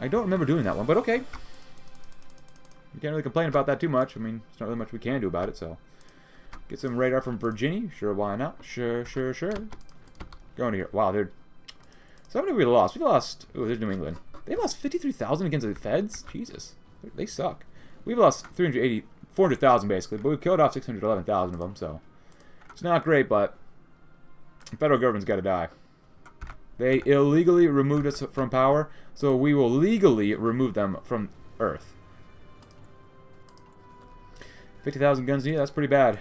I don't remember doing that one, but okay. You can't really complain about that too much. I mean, there's not really much we can do about it, so. Get some radar from Virginia. Sure, why not? Sure, sure, sure. Going here. Wow, dude. So how many we lost? We lost... Ooh, there's New England. They lost 53,000 against the Feds? Jesus. They suck. We've lost 400,000 basically, but we've killed off 611,000 of them, so. It's not great, but the federal government's got to die. They illegally removed us from power, so we will legally remove them from Earth. 50,000 guns, yeah, that's pretty bad.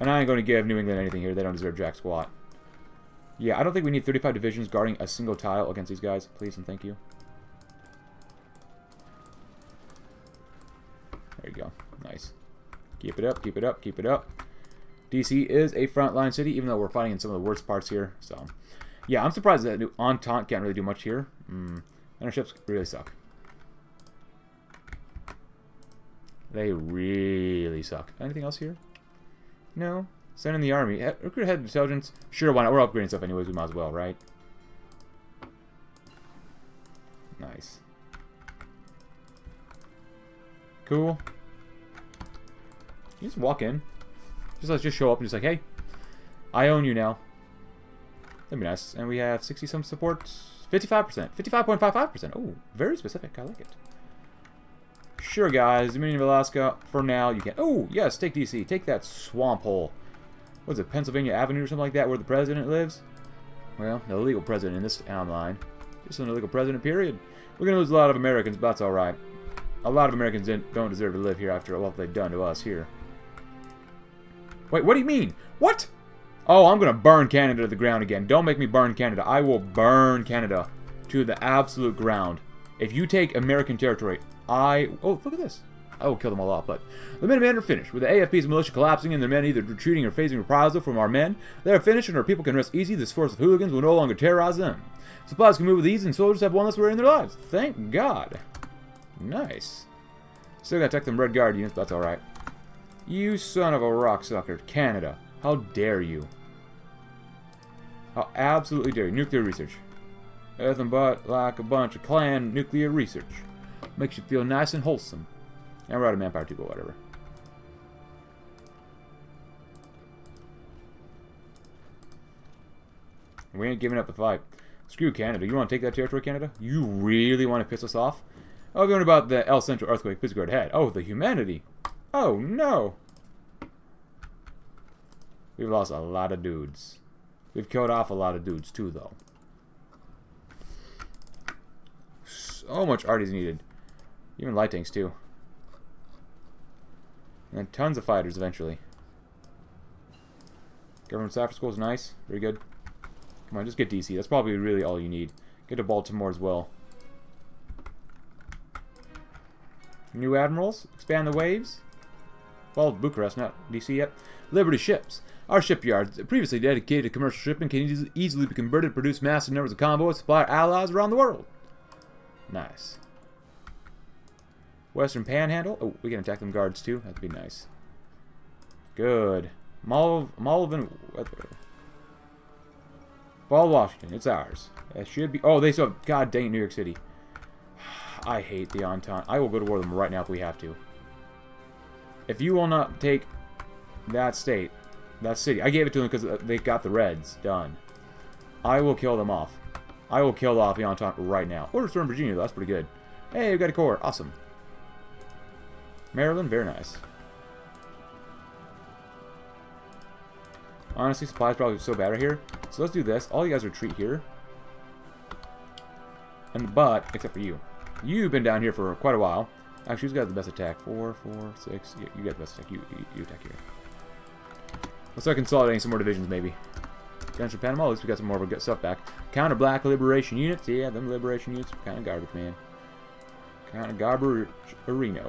And I ain't going to give New England anything here. They don't deserve jack squat. Yeah, I don't think we need 35 divisions guarding a single tile against these guys. Please and thank you. There you go. Nice. Keep it up, keep it up, keep it up. DC is a frontline city, even though we're fighting in some of the worst parts here. So, yeah, I'm surprised that Entente can't really do much here. And our ships really suck. They really suck. Anything else here? No. Send in the army. Recruit head of intelligence. Sure, why not? We're upgrading stuff anyways. We might as well, right? Nice. Cool. You just walk in. Let's just show up and just like, hey, I own you now. That'd be nice. And we have 60-some support. 55%. 55.55%. Oh, very specific. I like it. Sure, guys. Dominion of Alaska. For now, you can... Oh, yes. Take D.C. Take that swamp hole. What is it? Pennsylvania Avenue or something like that where the president lives? Well, the illegal president in this online. Just an illegal president, period. We're going to lose a lot of Americans, but that's all right. A lot of Americans don't deserve to live here after what they've done to us here. Wait, what do you mean? What? Oh, I'm going to burn Canada to the ground again. Don't make me burn Canada. I will burn Canada to the absolute ground. If you take American territory, Oh, look at this. I will kill them all off, but... The Minutemen are finished. With the AFP's militia collapsing and their men either retreating or facing reprisal from our men, they are finished and our people can rest easy. This force of hooligans will no longer terrorize them. Supplies can move with ease and soldiers have one less worry in their lives. Thank God. Nice. Still got to attack them Red Guard units, but that's alright. You son of a rock sucker, Canada. How dare you? How absolutely dare you. Nuclear research. Nothing but like a bunch of KLAN nuclear research. Makes you feel nice and wholesome. And we're out of manpower too, but whatever. We ain't giving up the fight. Screw Canada. You want to take that territory, Canada? You really want to piss us off? Oh, we're going about the El Centro earthquake. Please go ahead. Oh, the humanity. Oh, no! We've lost a lot of dudes. We've killed off a lot of dudes, too, though. So much art is needed. Even light tanks, too. And then tons of fighters, eventually. Government staff for school is nice. Very good. Come on, just get DC. That's probably really all you need. Get to Baltimore as well. New admirals. Expand the waves. Well, Bucharest, not DC yet. Liberty ships. Our shipyards, previously dedicated to commercial shipping, can easily be converted to produce massive numbers of convoys, supply our allies around the world. Nice. Western Panhandle. Oh, we can attack them guards too. That'd be nice. Good. Malvin. Fall, Washington. It's ours. That should be. Oh, they still have. God dang New York City. I hate the Entente. I will go to war with them right now if we have to. If you will not take that state, that city, I gave it to them because they got the Reds done. I will kill them off. I will kill off the Entente right now. Orders from Virginia, though. That's pretty good. Hey, we got a corps. Awesome. Maryland, very nice. Honestly, supplies probably so bad right here. So let's do this. All you guys retreat here. But, except for you. You've been down here for quite a while. Actually, who's got the best attack? 4, 4, 6. Yeah, you got the best attack. You attack here. Let's start consolidating some more divisions, maybe. Central Panama, at least we got some more of our good stuff back. Counter black liberation units. Yeah, them liberation units are kind of garbage, man. Kind of garbage arena.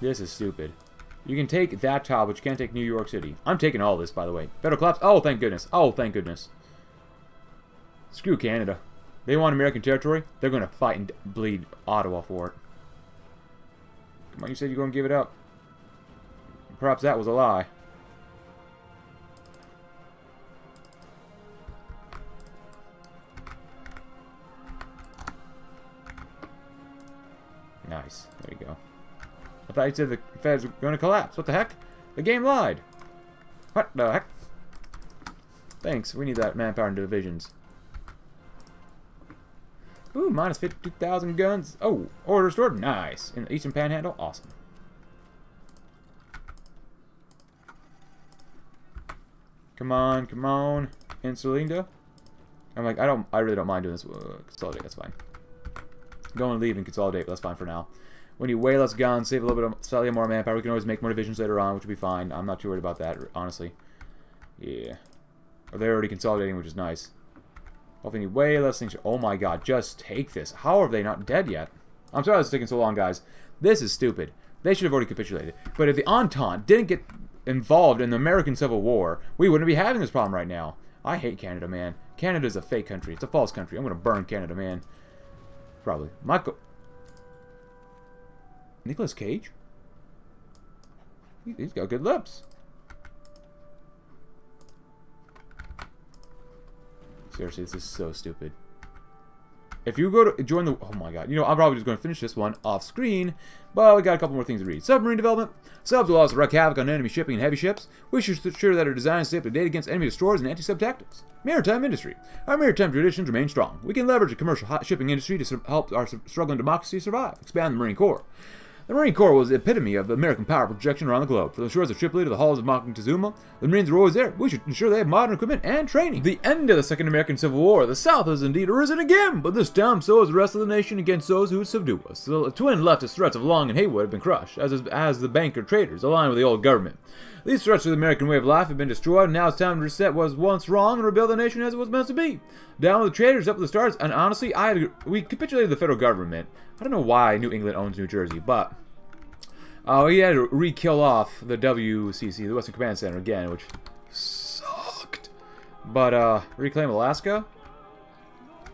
This is stupid. You can take that top, but you can't take New York City. I'm taking all this, by the way. Federal collapse. Oh, thank goodness. Oh, thank goodness. Screw Canada. They want American territory. They're going to fight and bleed Ottawa for it. Come on, you said you're going to give it up. Perhaps that was a lie. Nice. There you go. I thought you said the Feds were going to collapse. What the heck? The game lied. What the heck? Thanks. We need that manpower and divisions. Ooh, minus 52,000 guns. Oh, order restored. Nice. In the Eastern Panhandle. Awesome. Come on, come on. Insulinda. I'm like, I really don't mind doing this. Consolidate, that's fine. Go and leave and consolidate, but that's fine for now. We need way less guns, save a little bit of slightly more manpower. We can always make more divisions later on, which will be fine. I'm not too worried about that, honestly. Yeah. Or they're already consolidating, which is nice. Hopefully, we need way less things. Oh my god, just take this. How are they not dead yet? I'm sorry it's taking so long, guys. This is stupid. They should have already capitulated. But if the Entente didn't get involved in the American Civil War, we wouldn't be having this problem right now. I hate Canada, man. Canada's a fake country. It's a false country. I'm going to burn Canada, man. Probably. Michael... Nicolas Cage? He's got good lips. Seriously, this is so stupid. If you go to join the... Oh my god. You know, I'm probably just going to finish this one off screen, but we got a couple more things to read. Submarine development. Subs will also wreak havoc on enemy shipping and heavy ships. We should ensure that our design is up to date against enemy destroyers and anti-sub tactics. Maritime industry. Our maritime traditions remain strong. We can leverage the commercial shipping industry to help our struggling democracy survive. Expand the Marine Corps. The Marine Corps was the epitome of American power projection around the globe. From the shores of Tripoli to the halls of Moctezuma, the Marines were always there. We should ensure they have modern equipment and training. The end of the Second American Civil War. The South has indeed arisen again, but this time so has the rest of the nation against those who would subdue us. The twin leftist threats of Long and Haywood have been crushed, as the banker traders aligned with the old government. These threats to the American way of life have been destroyed, and now it's time to reset what was once wrong and rebuild the nation as it was meant to be. Down with the traders, up with the stars, and honestly, we capitulated the federal government. I don't know why New England owns New Jersey, but we had to re-kill off the WCC, the Western Command Center, again, which sucked. But reclaim Alaska.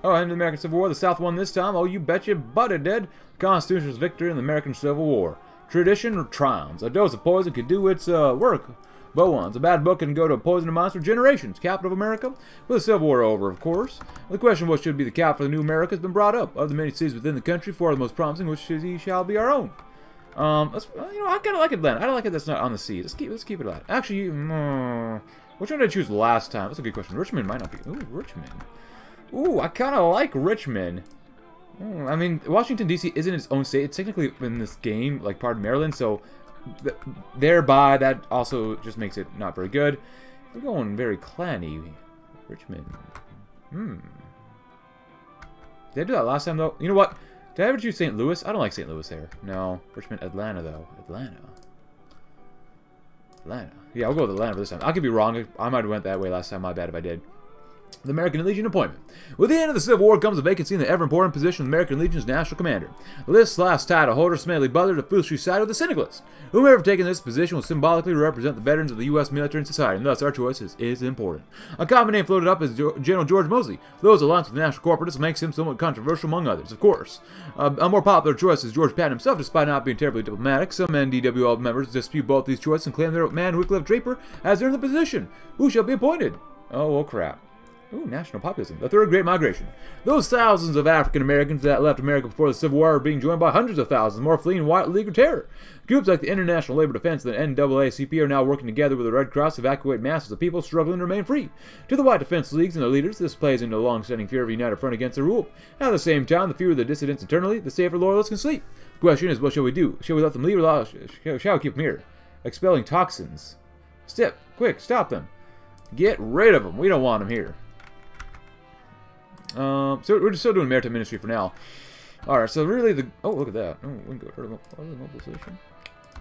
Oh, end of the American Civil War. The South won this time. Oh, you betcha, but it did. Constitution's victory in the American Civil War. Tradition triumphs. A dose of poison could do its work. Bowens, a bad book can go to a poison and monster generations. Capital of America? With the Civil War over, of course. The question of what should be the capital of the new America has been brought up. Of the many cities within the country, four of the most promising, which cities shall be our own. You know, I kind of like Atlanta. I don't like it that's not on the sea. Let's keep it Atlanta. Actually, which one did I choose last time? That's a good question. Richmond might not be. Ooh, Richmond. Ooh, I kind of like Richmond. Ooh, I mean, Washington, D.C. isn't its own state. It's technically in this game, like part of Maryland, so... Thereby, that also just makes it not very good. We're going very clanny. Richmond. Did I do that last time, though? You know what? Did I ever choose St. Louis? I don't like St. Louis there. No. Richmond, Atlanta, though. Atlanta. Yeah, I'll go with Atlanta for this time. I could be wrong. I might have went that way last time. My bad if I did. The American Legion appointment. With the end of the Civil War comes a vacancy in the ever-important position of the American Legion's National Commander. The list slash title holder, Smedley Butler, to foolishly side with the Syndicalists. Whomever taking this position will symbolically represent the veterans of the U.S. military and society, and thus our choice is important. A common name floated up is General George Moseley. Those alliance with the National Corporatists makes him somewhat controversial among others, of course. A more popular choice is George Patton himself, despite not being terribly diplomatic. Some NDWL members dispute both these choices and claim their man Wycliffe Draper as their position. Who shall be appointed? Oh, well, crap. Ooh, national populism. The Third Great Migration. Those thousands of African Americans that left America before the Civil War are being joined by hundreds of thousands more fleeing White League of Terror. Groups like the International Labor Defense and the NAACP are now working together with the Red Cross to evacuate masses of people struggling to remain free. To the White Defense Leagues and their leaders, this plays into the long-standing fear of a united front against the rule. At the same time, the fewer the dissidents internally, the safer loyalists can sleep. The question is, what shall we do? Shall we let them leave or shall we keep them here? Expelling toxins. Step, quick, stop them. Get rid of them. We don't want them here. So we're just still doing maritime ministry for now. Alright, so really the... Oh, look at that. Oh, we can go to the mobilization.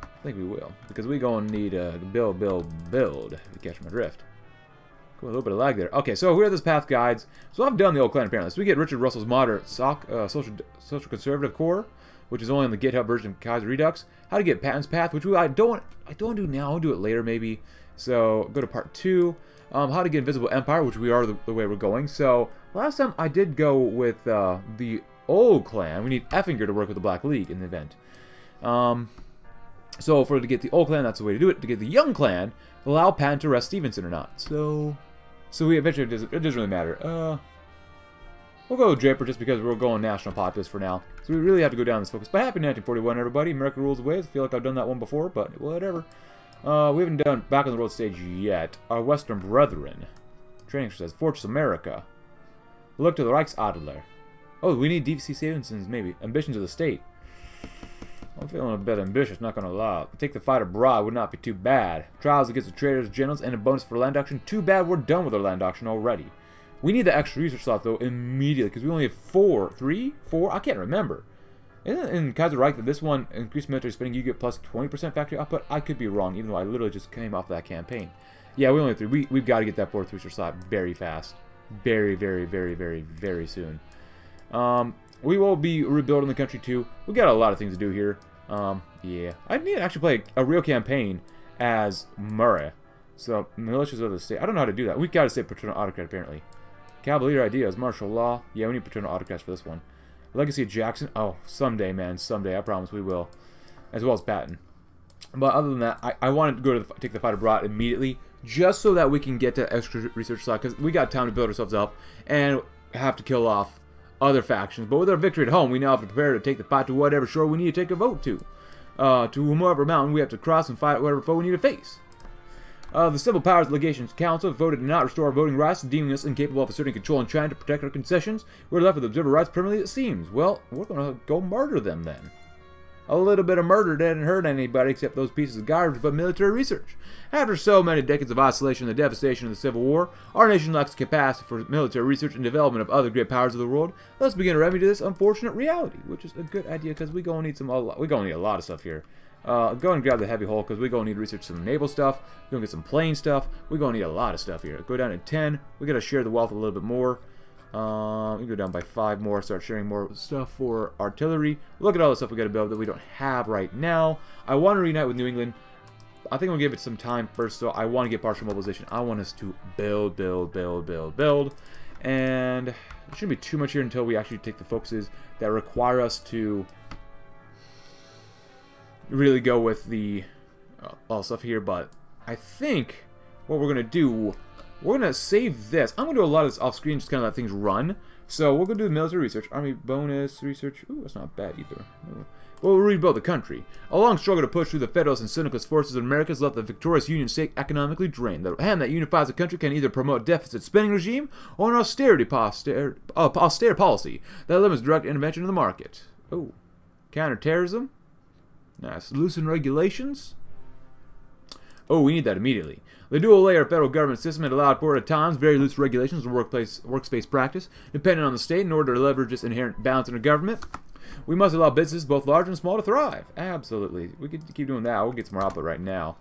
I think we will. Because we gonna need a build. If you catch my drift. Got a little bit of lag there. Okay, so here are this path guides. So I've done the old clan apparently. So we get Richard Russell's moderate social conservative core, which is only on the GitHub version of Kaiser Redux. How to get Patton's path, which I don't do now. I'll do it later maybe. So go to part 2. How to get Invisible Empire, which we are the way we're going. So last time I did go with the old clan. We need Effinger to work with the Black League in the event. So to get the old clan, that's the way to do it. To get the young clan, allow Patton to arrest Stevenson or not. So we eventually it doesn't really matter. We'll go with Draper just because we're going national populist for now. So we really have to go down this focus. But happy 1941, everybody. America rules the waves. I feel like I've done that one before, but whatever. We haven't done Back on the World Stage yet. Our Western Brethren. Training says Fortress America. Look to the Reichsadler. Oh, we need DC Stevenson's maybe. Ambitions of the State. I'm feeling a bit ambitious, not gonna lie. Take the fight abroad would not be too bad. Trials against the traitors, generals, and a bonus for land auction. Too bad we're done with our land auction already. We need the extra research slot though immediately because we only have four. I can't remember. Isn't it in Kaiser Reich that this one increased military spending? You get plus 20% factory output. I could be wrong, even though I literally just came off that campaign. Yeah, we only have 3. We've got to get that 4th research slot very fast, very soon. We will be rebuilding the country too. We got a lot of things to do here. Yeah, I need to actually play a real campaign as Murray. So militias of the state. I don't know how to do that. We've got to say paternal autocrat apparently. Cavalier idea is martial law. Yeah, we need paternal autocrats for this one. Legacy of Jackson. Oh, someday, man. Someday. I promise we will. As well as Patton. But other than that, I wanted to go to take the fight abroad immediately. Just so that we can get to extra research slot. Because we got time to build ourselves up. And have to kill off other factions. But with our victory at home, we now have to prepare to take the fight to whatever shore we need to take a vote to. To whomever mountain we have to cross and fight whatever foe we need to face. The Civil Powers Legations Council voted to not restore our voting rights, deeming us incapable of asserting control and trying to protect our concessions. We're left with observer rights permanently, it seems. Well, we're going to go murder them then. A little bit of murder didn't hurt anybody except those pieces of garbage but military research. After so many decades of isolation and the devastation of the Civil War, our nation lacks capacity for military research and development of other great powers of the world. Let's begin a remedy to this unfortunate reality, which is a good idea because we're going to need a lot of stuff here. Go and grab the heavy hull because we're going to need research some naval stuff. We're going to get some plane stuff. We're going to need a lot of stuff here. Go down to 10. We're going to share the wealth a little bit more. We go down by 5 more. Start sharing more stuff for artillery. Look at all the stuff we got to build that we don't have right now. I want to reunite with New England. I think I'm going to give it some time first, so I want to get partial mobilization. I want us to build. And it shouldn't be too much here until we actually take the focuses that require us to... really go with the all stuff here, but I think what we're gonna do, we're gonna save this. I'm gonna do a lot of this off screen, just kind of let things run. So we're gonna do the military research, army bonus research. Ooh, that's not bad either. Ooh. We'll rebuild the country. A long struggle to push through the Federalist and syndicalist forces of America has left the victorious Union state economically drained. The hand that unifies the country can either promote a deficit spending regime or an austere policy that limits direct intervention in the market. Oh, counterterrorism. Nice. Loosen regulations. Oh, we need that immediately. The dual layer federal government system had allowed for at times very loose regulations and workspace practice, depending on the state in order to leverage its inherent balance in our government. We must allow businesses both large and small to thrive. Absolutely. We could keep doing that. We'll get some more output right now.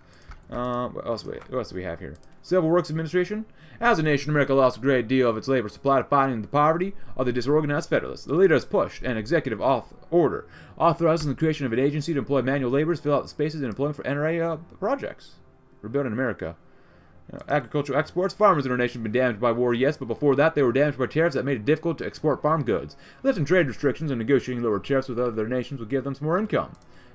What else do we have here? Civil Works Administration. As a nation, America lost a great deal of its labor supply to fighting the poverty of the disorganized Federalists. The leader has pushed an executive order authorizing the creation of an agency to employ manual laborers, fill out the spaces in employment for NRA projects. Rebuilding America. Agricultural exports. Farmers in our nation have been damaged by war, yes, but before that they were damaged by tariffs that made it difficult to export farm goods. Lifting trade restrictions and negotiating lower tariffs with other nations would give them some more income.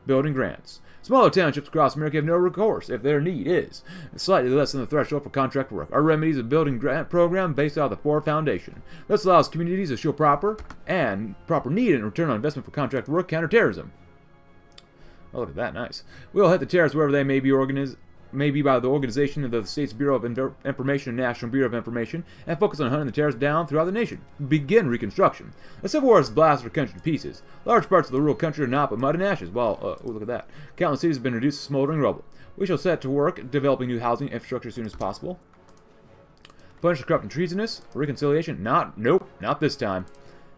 building grants. Smaller townships across America have no recourse if their need is slightly less than the threshold for contract work. Our remedy is a building grant program based out of the poor foundation. This allows communities to show proper need and return on investment for contract work, counterterrorism. Oh, look at that, nice. We'll hit the terrorists wherever they may be by the organization of the States Bureau of Information and National Bureau of Information, and focus on hunting the terrorists down throughout the nation. Begin reconstruction. The Civil War has blasted our country to pieces. Large parts of the rural country are not but mud and ashes. Well, oh, look at that. Countless cities have been reduced to smoldering rubble. We shall set to work developing new housing infrastructure as soon as possible. Punish the corrupt and treasonous. Reconciliation? Nope, not this time.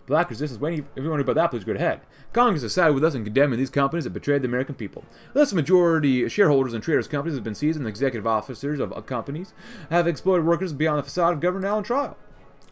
Black resistance waiting. If you want to know about that, please go ahead. Congress has sided with us in condemning these companies that betrayed the American people. Thus, the majority shareholders and traders' companies have been seized, and the executive officers of companies have exploited workers beyond the facade of government now on trial.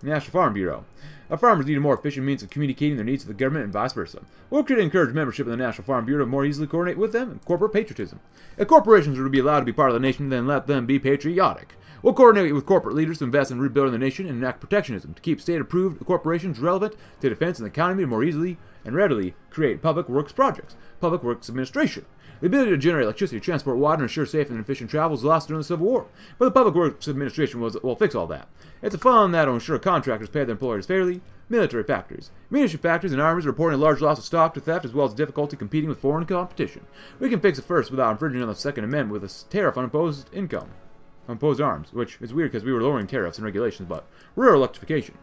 National Farm Bureau. Our farmers need a more efficient means of communicating their needs to the government and vice versa. We'll create and encourage membership in the National Farm Bureau to more easily coordinate with them in corporate patriotism. If corporations were to be allowed to be part of the nation, then let them be patriotic. We'll coordinate with corporate leaders to invest in rebuilding the nation and enact protectionism to keep state-approved corporations relevant to defense and the economy to more easily and readily create public works projects. Public Works Administration. The ability to generate electricity, transport water, and ensure safe and efficient travel was lost during the Civil War. But the Public Works Administration will fix all that. It's a fund that will ensure contractors pay their employers fairly. Military factories. Munition factories and armies are reporting a large loss of stock to theft as well as difficulty competing with foreign competition. We can fix the first without infringing on the Second Amendment with a tariff on imposed arms, which is weird because we were lowering tariffs and regulations, but rural electrification.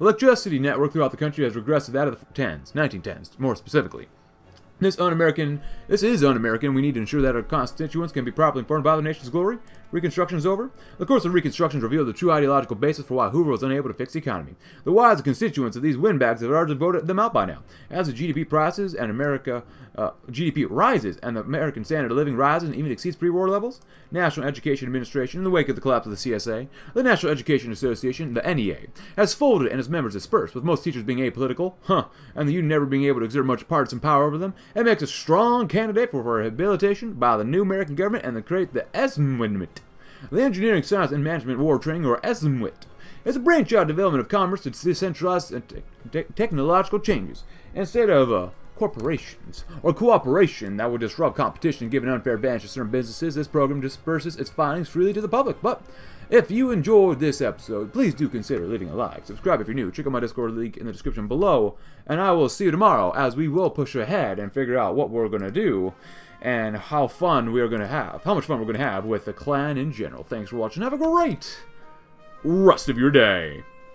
Electricity network throughout the country has regressed to that of the 1910s, more specifically. This is un-American. We need to ensure that our constituents can be properly informed about the nation's glory. Reconstruction is over. The course of Reconstruction revealed the true ideological basis for why Hoover was unable to fix the economy. The wise constituents of these windbags have already voted them out by now. As the GDP rises and the American standard of living rises and even exceeds pre-war levels, National Education Administration, in the wake of the collapse of the CSA, the National Education Association, the NEA, has folded and its members dispersed, with most teachers being apolitical, and the union never being able to exert much partisan power over them. It makes a strong candidate for rehabilitation by the new American government and the ESMWIT. The Engineering, Science, and Management War Training, or ESMWIT, is a brainchild development of commerce to decentralize technological changes instead of corporations or cooperation that would disrupt competition and give an unfair advantage to certain businesses. This program disperses its findings freely to the public. But if you enjoyed this episode, please do consider leaving a like, subscribe if you're new, check out my Discord link in the description below, and I will see you tomorrow as we will push ahead and figure out what we're going to do and how much fun we're going to have with the KLAN in general. Thanks for watching. Have a great rest of your day.